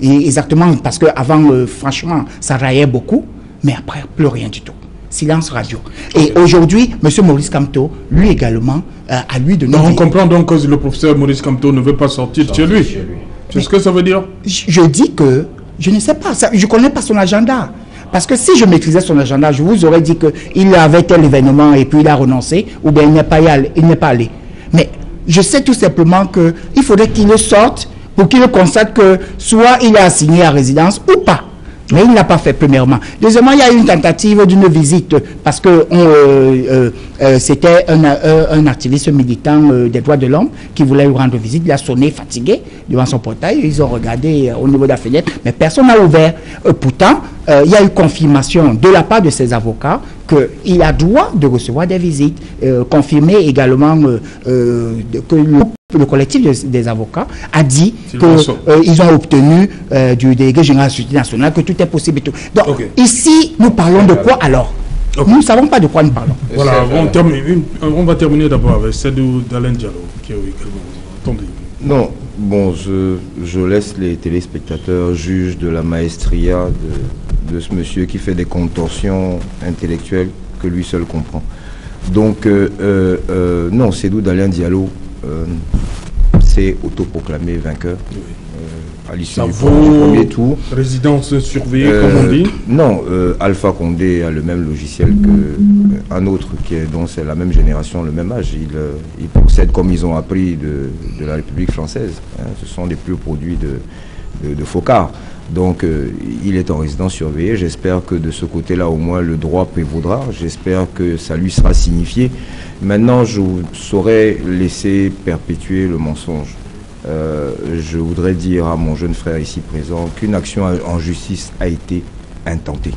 exactement, parce qu'avant, franchement, ça raillait beaucoup, mais après, plus rien du tout. Silence radio. Et aujourd'hui, M. Maurice Kamto, lui également, à lui de nous... On comprend donc que le professeur Maurice Kamto ne veut pas sortir chez lui. C'est ce que ça veut dire? Je dis que je ne sais pas. Ça, je ne connais pas son agenda. Parce que si je maîtrisais son agenda, je vous aurais dit qu'il avait tel événement et puis il a renoncé, ou bien il n'est pas, allé. Mais je sais tout simplement qu'il faudrait qu'il le sorte pour qu'il constate que soit il est assigné à résidence ou pas. Mais il ne l'a pas fait, premièrement. Deuxièmement, il y a eu une tentative d'une visite, parce que c'était un activiste militant des droits de l'homme qui voulait lui rendre visite. Il a sonné fatigué devant son portail. Ils ont regardé au niveau de la fenêtre, mais personne n'a ouvert. Pourtant, il y a eu confirmation de la part de ses avocats qu'il a droit de recevoir des visites. Confirmé également que le collectif des avocats a dit qu'ils ont obtenu du délégué général de la Sûreté nationale que tout est possible et tout. Donc, ici, nous parlons de quoi alors? Nous ne savons pas de quoi nous parlons. Voilà, on va terminer d'abord avec celle d'Alain Diallo. Non, bon, je laisse les téléspectateurs juges de la maestria de ce monsieur qui fait des contorsions intellectuelles que lui seul comprend. Donc, non, Cédou Dalein Diallo s'est autoproclamé vainqueur à l'issue du premier tour. Résidence surveillée, comme on dit. Non, Alpha Condé a le même logiciel qu'un autre qui est, dont c'est la même génération, le même âge. Ils procèdent comme ils ont appris de la République française. Hein, ce sont les plus produits de Focard. Donc, il est en résidence surveillée. J'espère que de ce côté-là, au moins, le droit prévaudra. J'espère que ça lui sera signifié. Maintenant, je saurais laisser perpétuer le mensonge. Je voudrais dire à mon jeune frère ici présent qu'une action en justice a été intentée.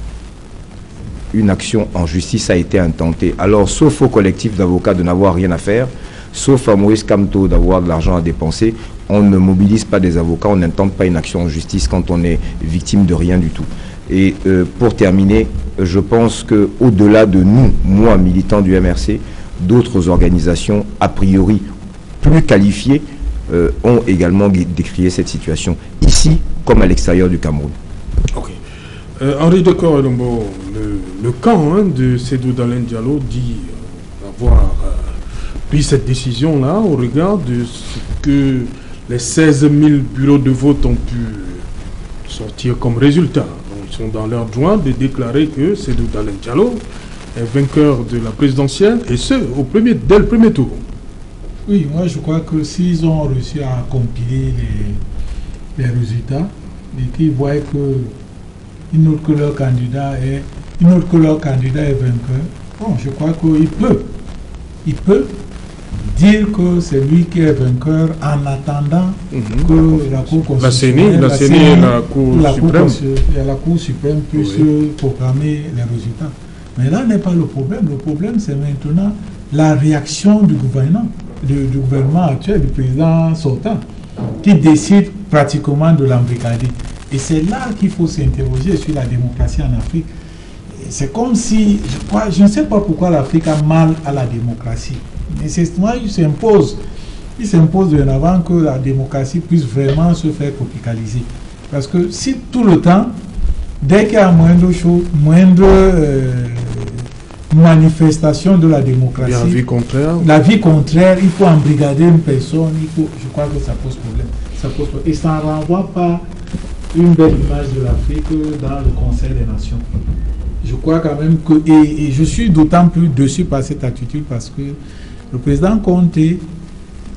Une action en justice a été intentée. Alors, sauf au collectif d'avocats de n'avoir rien à faire, sauf à Maurice Kamto d'avoir de l'argent à dépenser, on ne mobilise pas des avocats, on n'intente pas une action en justice quand on est victime de rien du tout. Et pour terminer, je pense qu'au-delà de nous, moi, militants du MRC, d'autres organisations, a priori plus qualifiées, ont également décrié cette situation, ici comme à l'extérieur du Cameroun. Ok. Henri de Corelombo, le camp de Cédou Dalein Diallo dit avoir pris cette décision-là au regard de ce que les 16 000 bureaux de vote ont pu sortir comme résultat. Donc, ils sont dans leur droit de déclarer que Cédou Dalein Diallo est vainqueur de la présidentielle, et ce, dès le premier tour. Oui, moi je crois que s'ils ont réussi à compiler les résultats, et qu'ils voient que leur candidat est vainqueur, bon, je crois qu'il peut. Il peut dire que c'est lui qui est vainqueur en attendant que la Cour constitutionnelle, la Cour suprême puisse proclamer les résultats. Mais là n'est pas le problème. Le problème, c'est maintenant la réaction du gouvernement, du gouvernement actuel, du président sortant, qui décide pratiquement de l'embrigadé. Et c'est là qu'il faut s'interroger sur la démocratie en Afrique. C'est comme si, je ne sais pas pourquoi l'Afrique a mal à la démocratie. Nécessairement, il s'impose de l'avant que la démocratie puisse vraiment se faire tropicaliser. Parce que si tout le temps, dès qu'il y a moindre chose, moindre manifestation de la démocratie, la vie contraire, il faut embrigader une personne, je crois que ça pose problème. Et ça ne renvoie pas une belle image de l'Afrique dans le Conseil des Nations. Je crois quand même que, et je suis d'autant plus déçu par cette attitude, parce que le président Conté,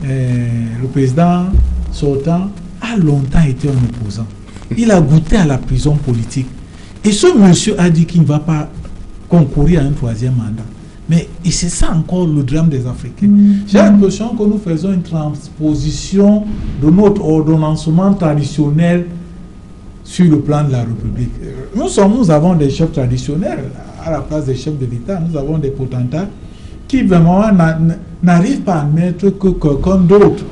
le président sortant, a longtemps été un opposant. Il a goûté à la prison politique. Et ce monsieur a dit qu'il ne va pas concourir à un troisième mandat. Mais c'est ça encore le drame des Africains. J'ai l'impression que nous faisons une transposition de notre ordonnancement traditionnel sur le plan de la République. Nous avons des chefs traditionnels à la place des chefs de l'État. Nous avons des potentats qui vraiment n'arrivent pas à mettre que quelqu'un d'autre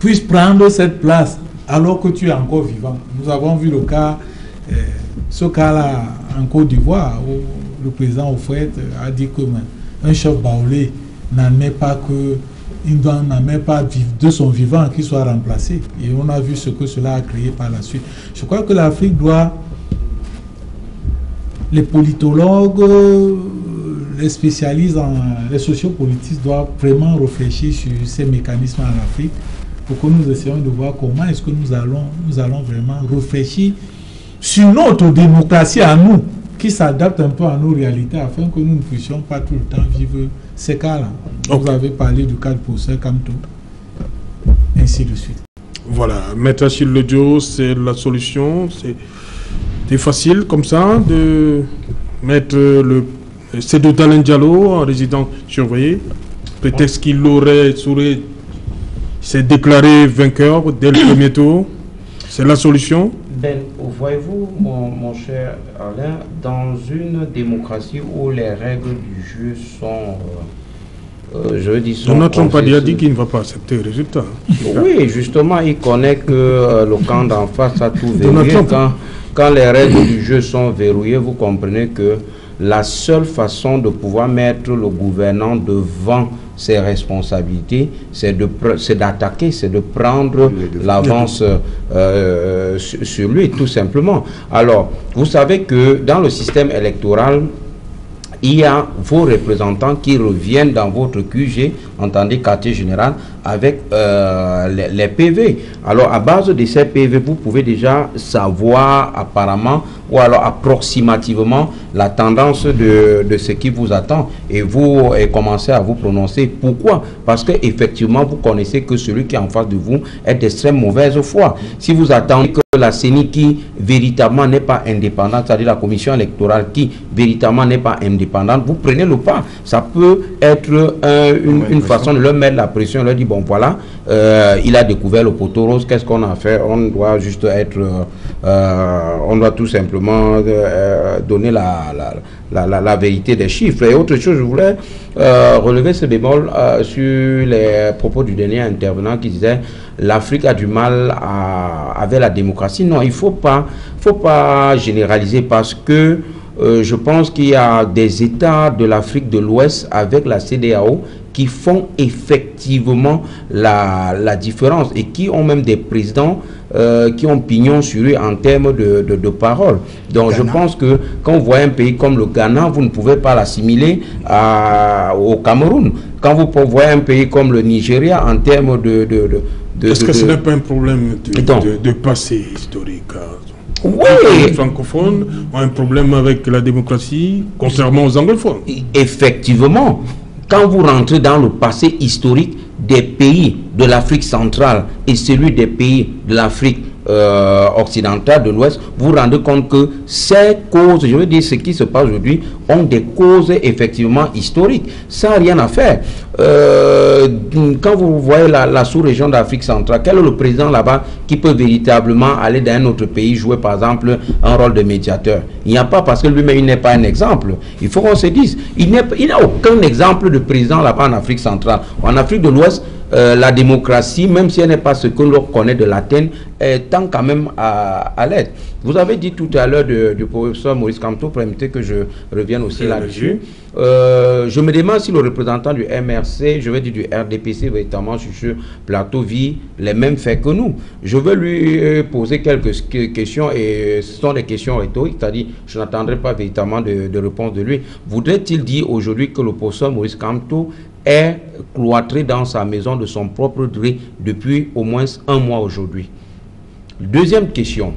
puisse prendre cette place alors que tu es encore vivant. Nous avons vu le cas, ce cas-là en Côte d'Ivoire, où le président Houphouët a dit qu'un chef baoulé n'admet pas que il n'admet pas de son vivant qu'il soit remplacé. Et on a vu ce que cela a créé par la suite. Je crois que l'Afrique doit, les politologues, les spécialistes, les sociopolitistes doivent vraiment réfléchir sur ces mécanismes en Afrique pour que nous essayons de voir comment est-ce que nous allons vraiment réfléchir sur notre démocratie à nous, qui s'adapte un peu à nos réalités afin que nous ne puissions pas tout le temps vivre ces cas-là. Okay. Vous avez parlé du cas de Professeur Kamto, ainsi de suite. Voilà, mettre sur le duo, c'est la solution. C'est facile comme ça de mettre le Cédric Alain Diallo en résidence surveillée. Prétexte qu'il aurait s'est déclaré vainqueur dès le premier tour. C'est la solution. Ben, voyez-vous, mon cher Alain, dans une démocratie où les règles du jeu sont... Donald Trump a déjà dit qu'il ne va pas accepter le résultat. Oui, justement, il connaît que le camp d'en face a tout verrouillé. Quand les règles du jeu sont verrouillées, vous comprenez que la seule façon de pouvoir mettre le gouvernant devant ses responsabilités, c'est d'attaquer, c'est de prendre l'avance sur lui, tout simplement. Alors, vous savez que dans le système électoral, il y a vos représentants qui reviennent dans votre QG, entendez quartier général, avec les PV. Alors, à base de ces PV, vous pouvez déjà savoir apparemment, ou alors approximativement, la tendance de ce qui vous attend. Et vous commencez à vous prononcer. Pourquoi? Parce que effectivement, vous connaissez que celui qui est en face de vous est d'extrême mauvaise foi. Si vous attendez que la CENI qui véritablement n'est pas indépendante, c'est-à-dire la commission électorale qui véritablement n'est pas indépendante, vous prenez le pas. Ça peut être une façon de leur mettre la pression, leur dire, bon voilà, il a découvert le poteau rose, qu'est-ce qu'on a fait? On doit juste être, on doit tout simplement donner la vérité des chiffres. Et autre chose, je voulais relever ce bémol sur les propos du dernier intervenant qui disait l'Afrique a du mal avec la démocratie. Non, il ne faut pas généraliser parce que je pense qu'il y a des États de l'Afrique de l'Ouest avec la CEDEAO qui font effectivement la différence et qui ont même des présidents qui ont pignon sur eux en termes de parole. Donc je pense que quand vous voyez un pays comme le Ghana, vous ne pouvez pas l'assimiler au Cameroun. Quand vous voyez un pays comme le Nigeria en termes de Est-ce que ce n'est pas un problème de passé historique? Oui. Les francophones ont un problème avec la démocratie, contrairement aux anglophones. Effectivement. Quand vous rentrez dans le passé historique des pays de l'Afrique centrale et celui des pays de l'Afrique occidentale, de l'Ouest, vous vous rendez compte que ces causes, je veux dire ce qui se passe aujourd'hui, ont des causes effectivement historiques. Ça n'a rien à faire. Quand vous voyez la sous-région d'Afrique centrale, quel est le président là-bas qui peut véritablement aller dans un autre pays jouer par exemple un rôle de médiateur? Il n'y a pas, parce que lui-même il n'est pas un exemple. Il faut qu'on se dise, il n'a aucun exemple de président là-bas en Afrique centrale. En Afrique de l'Ouest, la démocratie, même si elle n'est pas ce que l'on connaît de l'Athènes, tend quand même à l'être. Vous avez dit tout à l'heure du professeur Maurice Kamto, permettez que je revienne aussi là-dessus. Je me demande si le représentant du MRC, je vais dire du RDPC, véritablement sur ce plateau vit les mêmes faits que nous. Je veux lui poser quelques questions et ce sont des questions rhétoriques, c'est-à-dire je n'attendrai pas véritablement de réponse de lui. Voudrait-il dire aujourd'hui que le professeur Maurice Kamto est cloîtré dans sa maison de son propre gré depuis au moins un mois aujourd'hui? Deuxième question,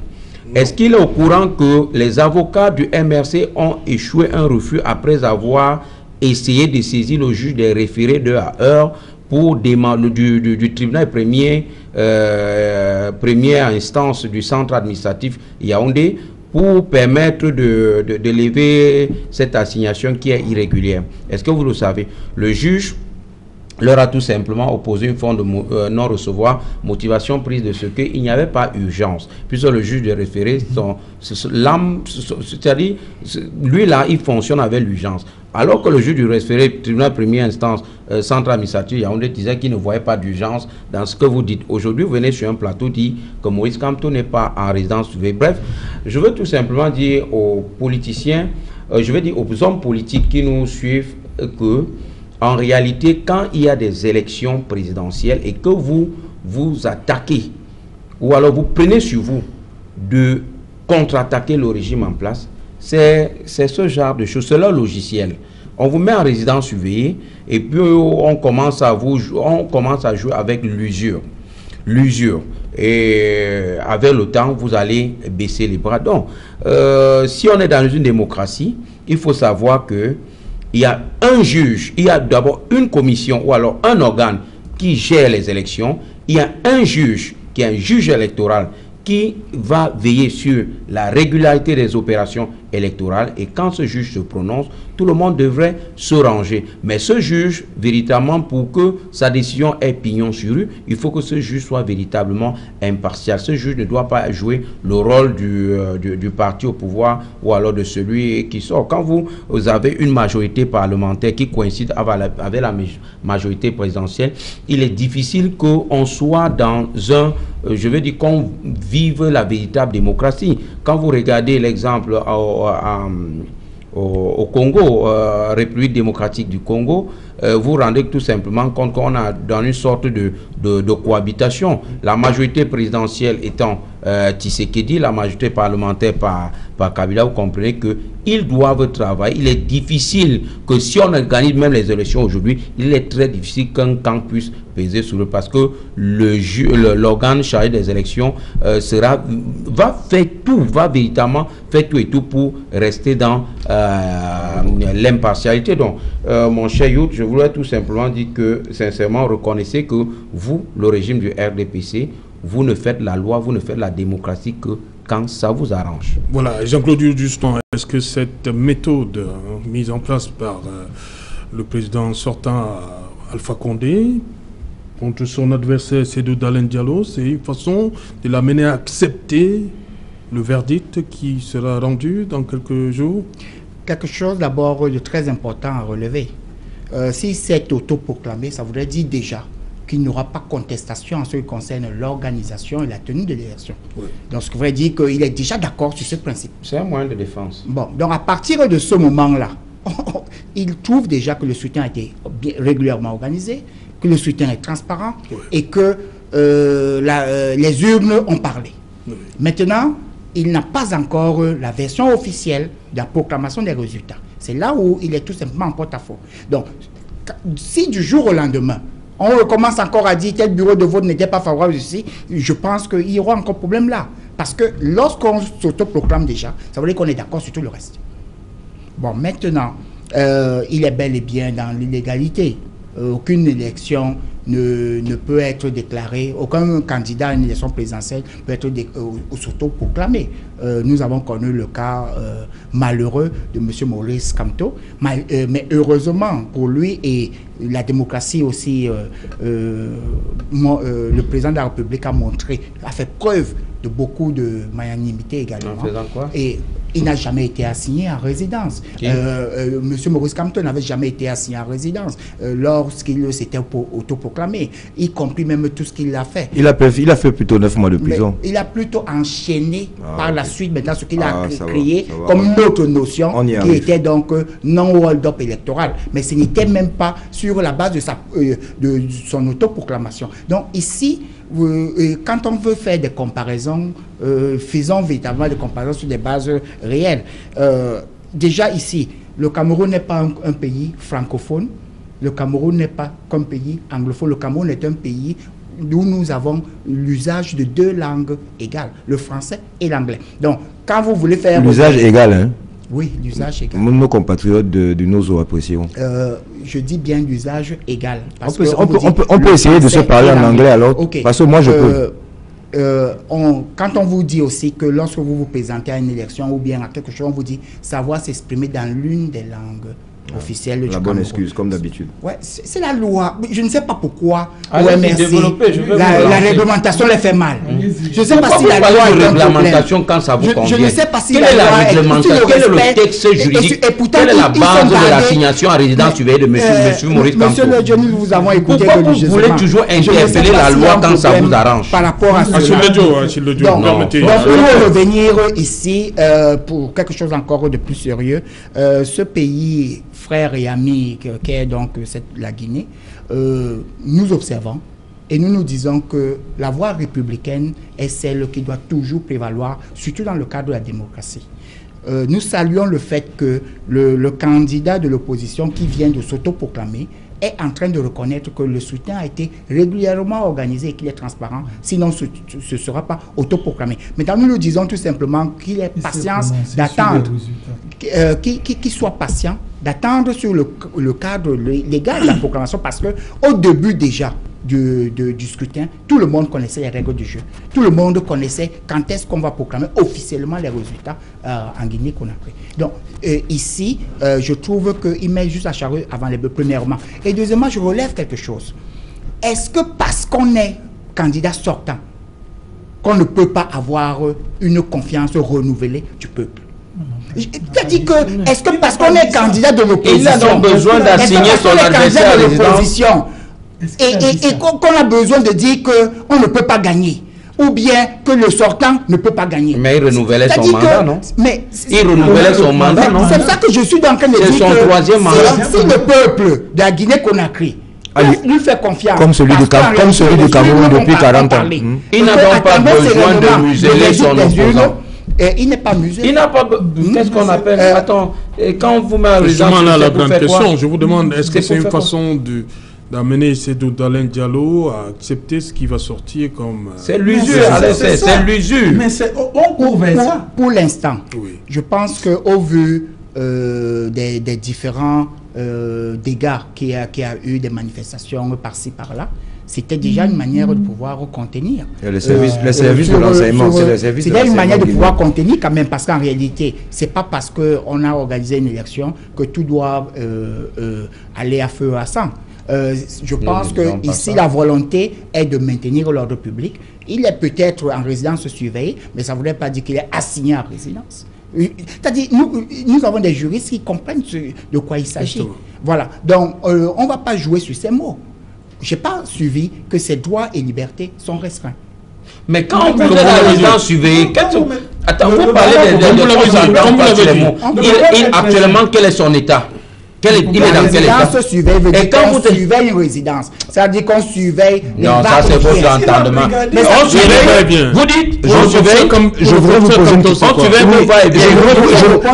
est-ce qu'il est au courant que les avocats du MRC ont échoué un refus après avoir essayé de saisir le juge des référés de à heure pour du tribunal première instance du centre administratif Yaoundé pour permettre de lever cette assignation qui est irrégulière? Est-ce que vous le savez? Le juge leur a tout simplement opposé une forme de non-recevoir, motivation prise de ce qu'il n'y avait pas urgence. Puisque le juge de référé, c'est-à-dire, lui-là, il fonctionne avec l'urgence. Alors que le juge du référé, tribunal première instance, centre administratif Yaoundé, disait qu'il ne voyait pas d'urgence dans ce que vous dites. Aujourd'hui, vous venez sur un plateau dire que Maurice Kamto n'est pas en résidence surveillée. Bref, je veux tout simplement dire aux politiciens, je veux dire aux hommes politiques qui nous suivent que, en réalité, quand il y a des élections présidentielles et que vous vous attaquez, ou alors vous prenez sur vous de contre-attaquer le régime en place, c'est ce genre de choses, c'est leur logiciel. On vous met en résidence surveillée et puis on commence à jouer avec l'usure. L'usure. Et avec le temps, vous allez baisser les bras. Donc, si on est dans une démocratie, il faut savoir que il y a un juge, il y a d'abord une commission ou alors un organe qui gère les élections. Il y a un juge qui est un juge électoral qui va veiller sur la régularité des opérations électorales. Et quand ce juge se prononce, tout le monde devrait se ranger. Mais ce juge, véritablement, pour que sa décision ait pignon sur rue, il faut que ce juge soit véritablement impartial. Ce juge ne doit pas jouer le rôle du parti au pouvoir ou alors de celui qui sort. Quand vous avez une majorité parlementaire qui coïncide avec la majorité présidentielle, il est difficile qu'on soit dans un... Je veux dire qu'on vive la véritable démocratie. Quand vous regardez l'exemple au Congo, République démocratique du Congo, vous rendez tout simplement compte qu'on a dans une sorte de cohabitation. La majorité présidentielle étant Tshisekedi, la majorité parlementaire par Kabila, vous comprenez qu'ils doivent travailler. Il est difficile que si on organise même les élections aujourd'hui, il est très difficile qu'un camp puisse peser sur eux parce que l'organe chargé des élections va faire tout, va véritablement faire tout et tout pour rester dans l'impartialité. Donc, mon cher Youth, je voulais tout simplement dire que, sincèrement, reconnaissez que vous, le régime du RDPC, vous ne faites la loi, vous ne faites la démocratie que quand ça vous arrange. Voilà, Jean-Claude Justin, est-ce que cette méthode mise en place par le président sortant Alpha Condé contre son adversaire Cellou Dalein Diallo, c'est une façon de l'amener à accepter le verdict qui sera rendu dans quelques jours? Quelque chose d'abord de très important à relever. Si c'est autoproclamé, ça voudrait dire déjà qu'il n'y aura pas contestation en ce qui concerne l'organisation et la tenue de l'élection. Oui. Donc, ce qui veut dire qu'il est déjà d'accord sur ce principe. C'est un moyen de défense. Bon, donc à partir de ce moment-là, il trouve déjà que le soutien a été régulièrement organisé, que le soutien est transparent, oui, et que les urnes ont parlé. Oui. Maintenant, il n'a pas encore la version officielle de la proclamation des résultats. C'est là où il est tout simplement en porte-à-faux. Donc, si du jour au lendemain, on recommence encore à dire tel bureau de vote n'était pas favorable ici, je pense qu'il y aura encore problème là. Parce que lorsqu'on s'autoproclame déjà, ça veut dire qu'on est d'accord sur tout le reste. Bon, maintenant, il est bel et bien dans l'illégalité. Aucune élection ne peut être déclarée, aucun candidat à une élection présidentielle peut être s'autoproclamé. Nous avons connu le cas malheureux de M. Maurice Kamto, mais heureusement pour lui et la démocratie aussi, le président de la République a fait preuve de beaucoup de magnanimité également. En faisant quoi? Et il n'a jamais été assigné à résidence. Okay. Monsieur Maurice Kamto n'avait jamais été assigné à résidence lorsqu'il s'était autoproclamé, y compris même tout ce qu'il a fait. Il a fait plutôt 9 mois de prison. Mais il a plutôt enchaîné par la suite maintenant ce qu'il a créé comme une autre notion qui était donc non-hold-up électoral. Mais ce n'était même pas sur la base de son autoproclamation. Donc ici, quand on veut faire des comparaisons, faisons véritablement des comparaisons sur des bases réelles. Déjà ici, le Cameroun n'est pas un pays francophone, le Cameroun n'est pas qu'un pays anglophone, le Cameroun est un pays où nous avons l'usage de deux langues égales, le français et l'anglais. Donc, quand vous voulez faire... L'usage égal, hein? Oui, l'usage égal. Nos compatriotes de nos apprécions. Je dis bien l'usage égal. Parce on peut essayer de se parler en anglais alors. Okay. Parce que moi, je peux. Quand on vous dit aussi que lorsque vous vous présentez à une élection ou bien à quelque chose, on vous dit savoir s'exprimer dans l'une des langues officielle du Cameroun. La bonne excuse, comme d'habitude. Ouais, c'est la loi. Je ne sais pas pourquoi. La réglementation les fait mal. Je ne sais pas si la loi est un problème. Quand ça vous convient. Je ne sais pas si la loi est un problème. Quel est le texte juridique? Quelle est la base de l'assignation à résidence surveillée de M. Maurice Kamto? Monsieur le Johnny, nous avons écouté. Pourquoi vous voulez toujours interpeller la loi quand ça vous arrange? Par rapport à cela. Donc, nous allons revenir ici pour quelque chose encore de plus sérieux. Ce pays frère et ami qu'est donc la Guinée, nous observons et nous nous disons que la voie républicaine est celle qui doit toujours prévaloir, surtout dans le cadre de la démocratie. Nous saluons le fait que le candidat de l'opposition qui vient de s'autoproclamer est en train de reconnaître que le soutien a été régulièrement organisé et qu'il est transparent, sinon ce ne sera pas autoproclamé. Maintenant, nous le disons tout simplement qu'il est patient d'attendre, qu'il soit patient d'attendre sur le cadre légal de la proclamation, parce qu'au début déjà du scrutin, tout le monde connaissait les règles du jeu. Tout le monde connaissait quand est-ce qu'on va proclamer officiellement les résultats en Guinée-Conakry. Donc ici, je trouve qu'il met juste la charrue avant les bœufs, premièrement. Et deuxièmement, je relève quelque chose. Est-ce que parce qu'on est candidat sortant, qu'on ne peut pas avoir une confiance renouvelée du peuple? C'est-à-dire que, est-ce que parce qu'on est candidat de l'opposition, ils ont besoin d'assigner son adversaire à l'opposition? Et qu'on a besoin de dire qu'on ne peut pas gagner, ou bien que le sortant ne peut pas gagner. Mais il renouvelait son mandat, non? Il renouvelait son mandat, non? C'est ça que je suis en train de dire. C'est son troisième mandat. Si le peuple de la Guinée-Conakry lui fait confiance, comme celui du Cameroun depuis 40 ans, ils n'avaient pas besoin de museler son opposant. Il n'est pas muselé. Il n'a pas. Qu'est-ce qu'on appelle attends, quand vous m'avez justement là la grande question, je vous demande, est-ce que c'est une façon de d'amener Cédou Dalein Diallo à accepter ce qui va sortir comme... C'est l'usure, c'est l'usure. Mais on court vers ça. Pour l'instant, oui. Je pense qu'au vu des différents dégâts qu'il y a eu, des manifestations par-ci, par-là, c'était déjà une manière de pouvoir contenir. Les services de l'enseignement, c'est les services de l'enseignement. C'était une manière de pouvoir contenir quand même, parce qu'en réalité, c'est pas parce qu'on a organisé une élection que tout doit aller à feu à sang. Je pense que ici la volonté est de maintenir l'ordre public. Il est peut-être en résidence surveillée, mais ça ne voudrait pas dire qu'il est assigné à résidence. C'est-à-dire, nous avons des juristes qui comprennent de quoi il s'agit. Voilà. Donc, on ne va pas jouer sur ces mots. Je n'ai pas suivi que ces droits et libertés sont restreints. Mais quand on voudrait la résidence surveillée, attends, vous parlez des mots. Actuellement, quel est son état? Il est dans quel état? Et quand vous suivez une résidence, ça veut dire qu'on surveille. Non, ça c'est votre entendement. Mais on surveille bien. Vous dites, je surveille comme. Je voudrais vous poser une question.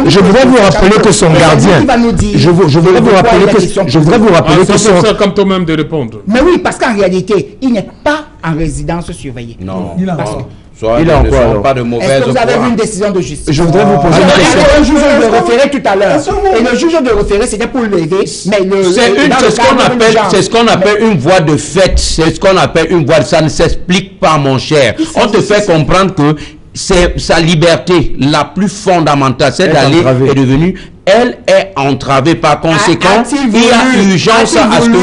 Je voudrais vous rappeler que son gardien. Je voudrais vous rappeler que. Je voudrais vous rappeler que son. C'est comme toi-même de répondre. Mais oui, parce qu'en réalité, il n'est pas en résidence surveillée. Non. Il a encore pas de mauvaise. Est-ce que vous avez vu une décision de justice? Je voudrais vous poser une question. Le juge de référé tout à l'heure. Et le juge de référé, c'était pour lever. C'est ce qu'on appelle une voie de fait. C'est ce qu'on appelle une voie de... Ça ne s'explique pas, mon cher. On te fait comprendre que c'est sa liberté la plus fondamentale, c'est d'aller est devenue. Elle est entravée. Par conséquent, il y a urgence à ce que...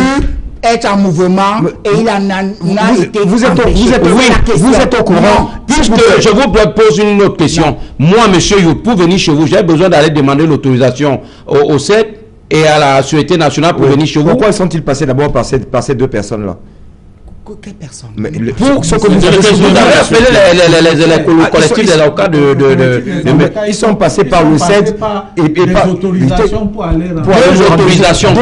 être en mouvement et il en a été. Vous êtes au courant. Puisque je vous pose une autre question. Non. Moi, monsieur, pour venir chez vous, j'ai besoin d'aller demander l'autorisation au CET et à la Sûreté nationale pour venir chez vous. Pourquoi sont-ils passés d'abord par ces deux personnes-là? Quelle personne? Pour ce que vous avez appelé les collectifs des avocats ils sont passés par le CED et par autorisations pour aller dans les autorisations.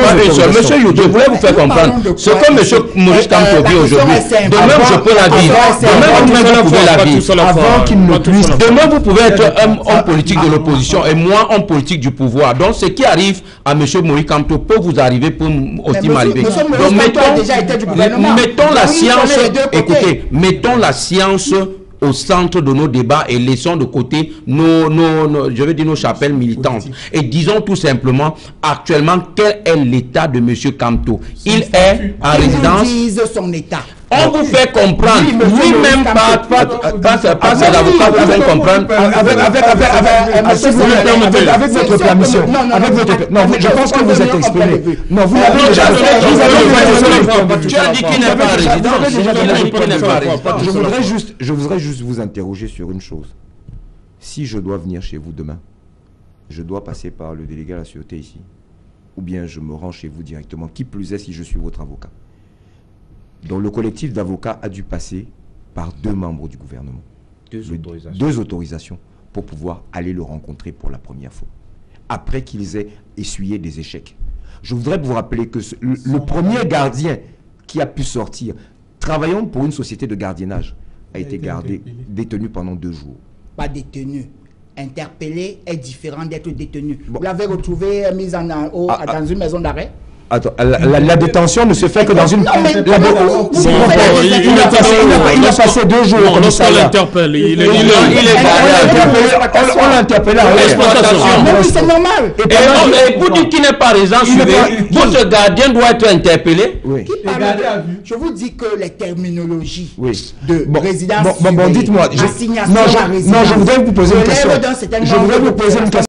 Monsieur Youdou, je voulais vous faire comprendre ce que monsieur Maurice Kamto dit aujourd'hui. Demain, je peux la dire. Demain, vous pouvez la dire. Avant qu'il ne puisse. Demain, vous pouvez être homme politique de l'opposition et moi, homme politique du pouvoir. Donc, ce qui arrive à monsieur Maurice Kamto peut vous arriver, peut aussi m'arriver. Donc, mettons la science, écoutez, mettons la science au centre de nos débats et laissons de côté nos chapelles militantes. Et disons tout simplement, actuellement, quel est l'état de M. Kamto? Il est en résidence. On vous fait comprendre, lui-même passe à l'avocat pour faire comprendre. Avec votre permission, non, je pense que vous êtes exprimé. Non, vous avez déjà donné. Tu as dit qu'il n'est pas résident. Je voudrais juste vous interroger sur une chose. Si je dois venir chez vous demain, je dois passer par le délégué à la sûreté ici, ou bien je me rends chez vous directement, qui plus est si je suis votre avocat. Donc le collectif d'avocats a dû passer par deux membres du gouvernement. Deux autorisations pour pouvoir aller le rencontrer pour la première fois. Après qu'ils aient essuyé des échecs. Je voudrais vous rappeler que le premier gardien qui a pu sortir, travaillant pour une société de gardiennage, a été gardé, détenu pendant 2 jours. Pas détenu. Interpellé est différent d'être détenu. Bon. Vous l'avez retrouvé mis dans une maison d'arrêt? Attends, la détention ne se fait que dans une... Il a passé 2 jours. On l'interpelle. On l'interpelle. C'est normal. Et vous dites qu'il n'est pas raison. Votre gardien doit être interpellé. Je vous dis que les terminologies de résidence, assignation à résidence... Non, je voudrais vous poser une question.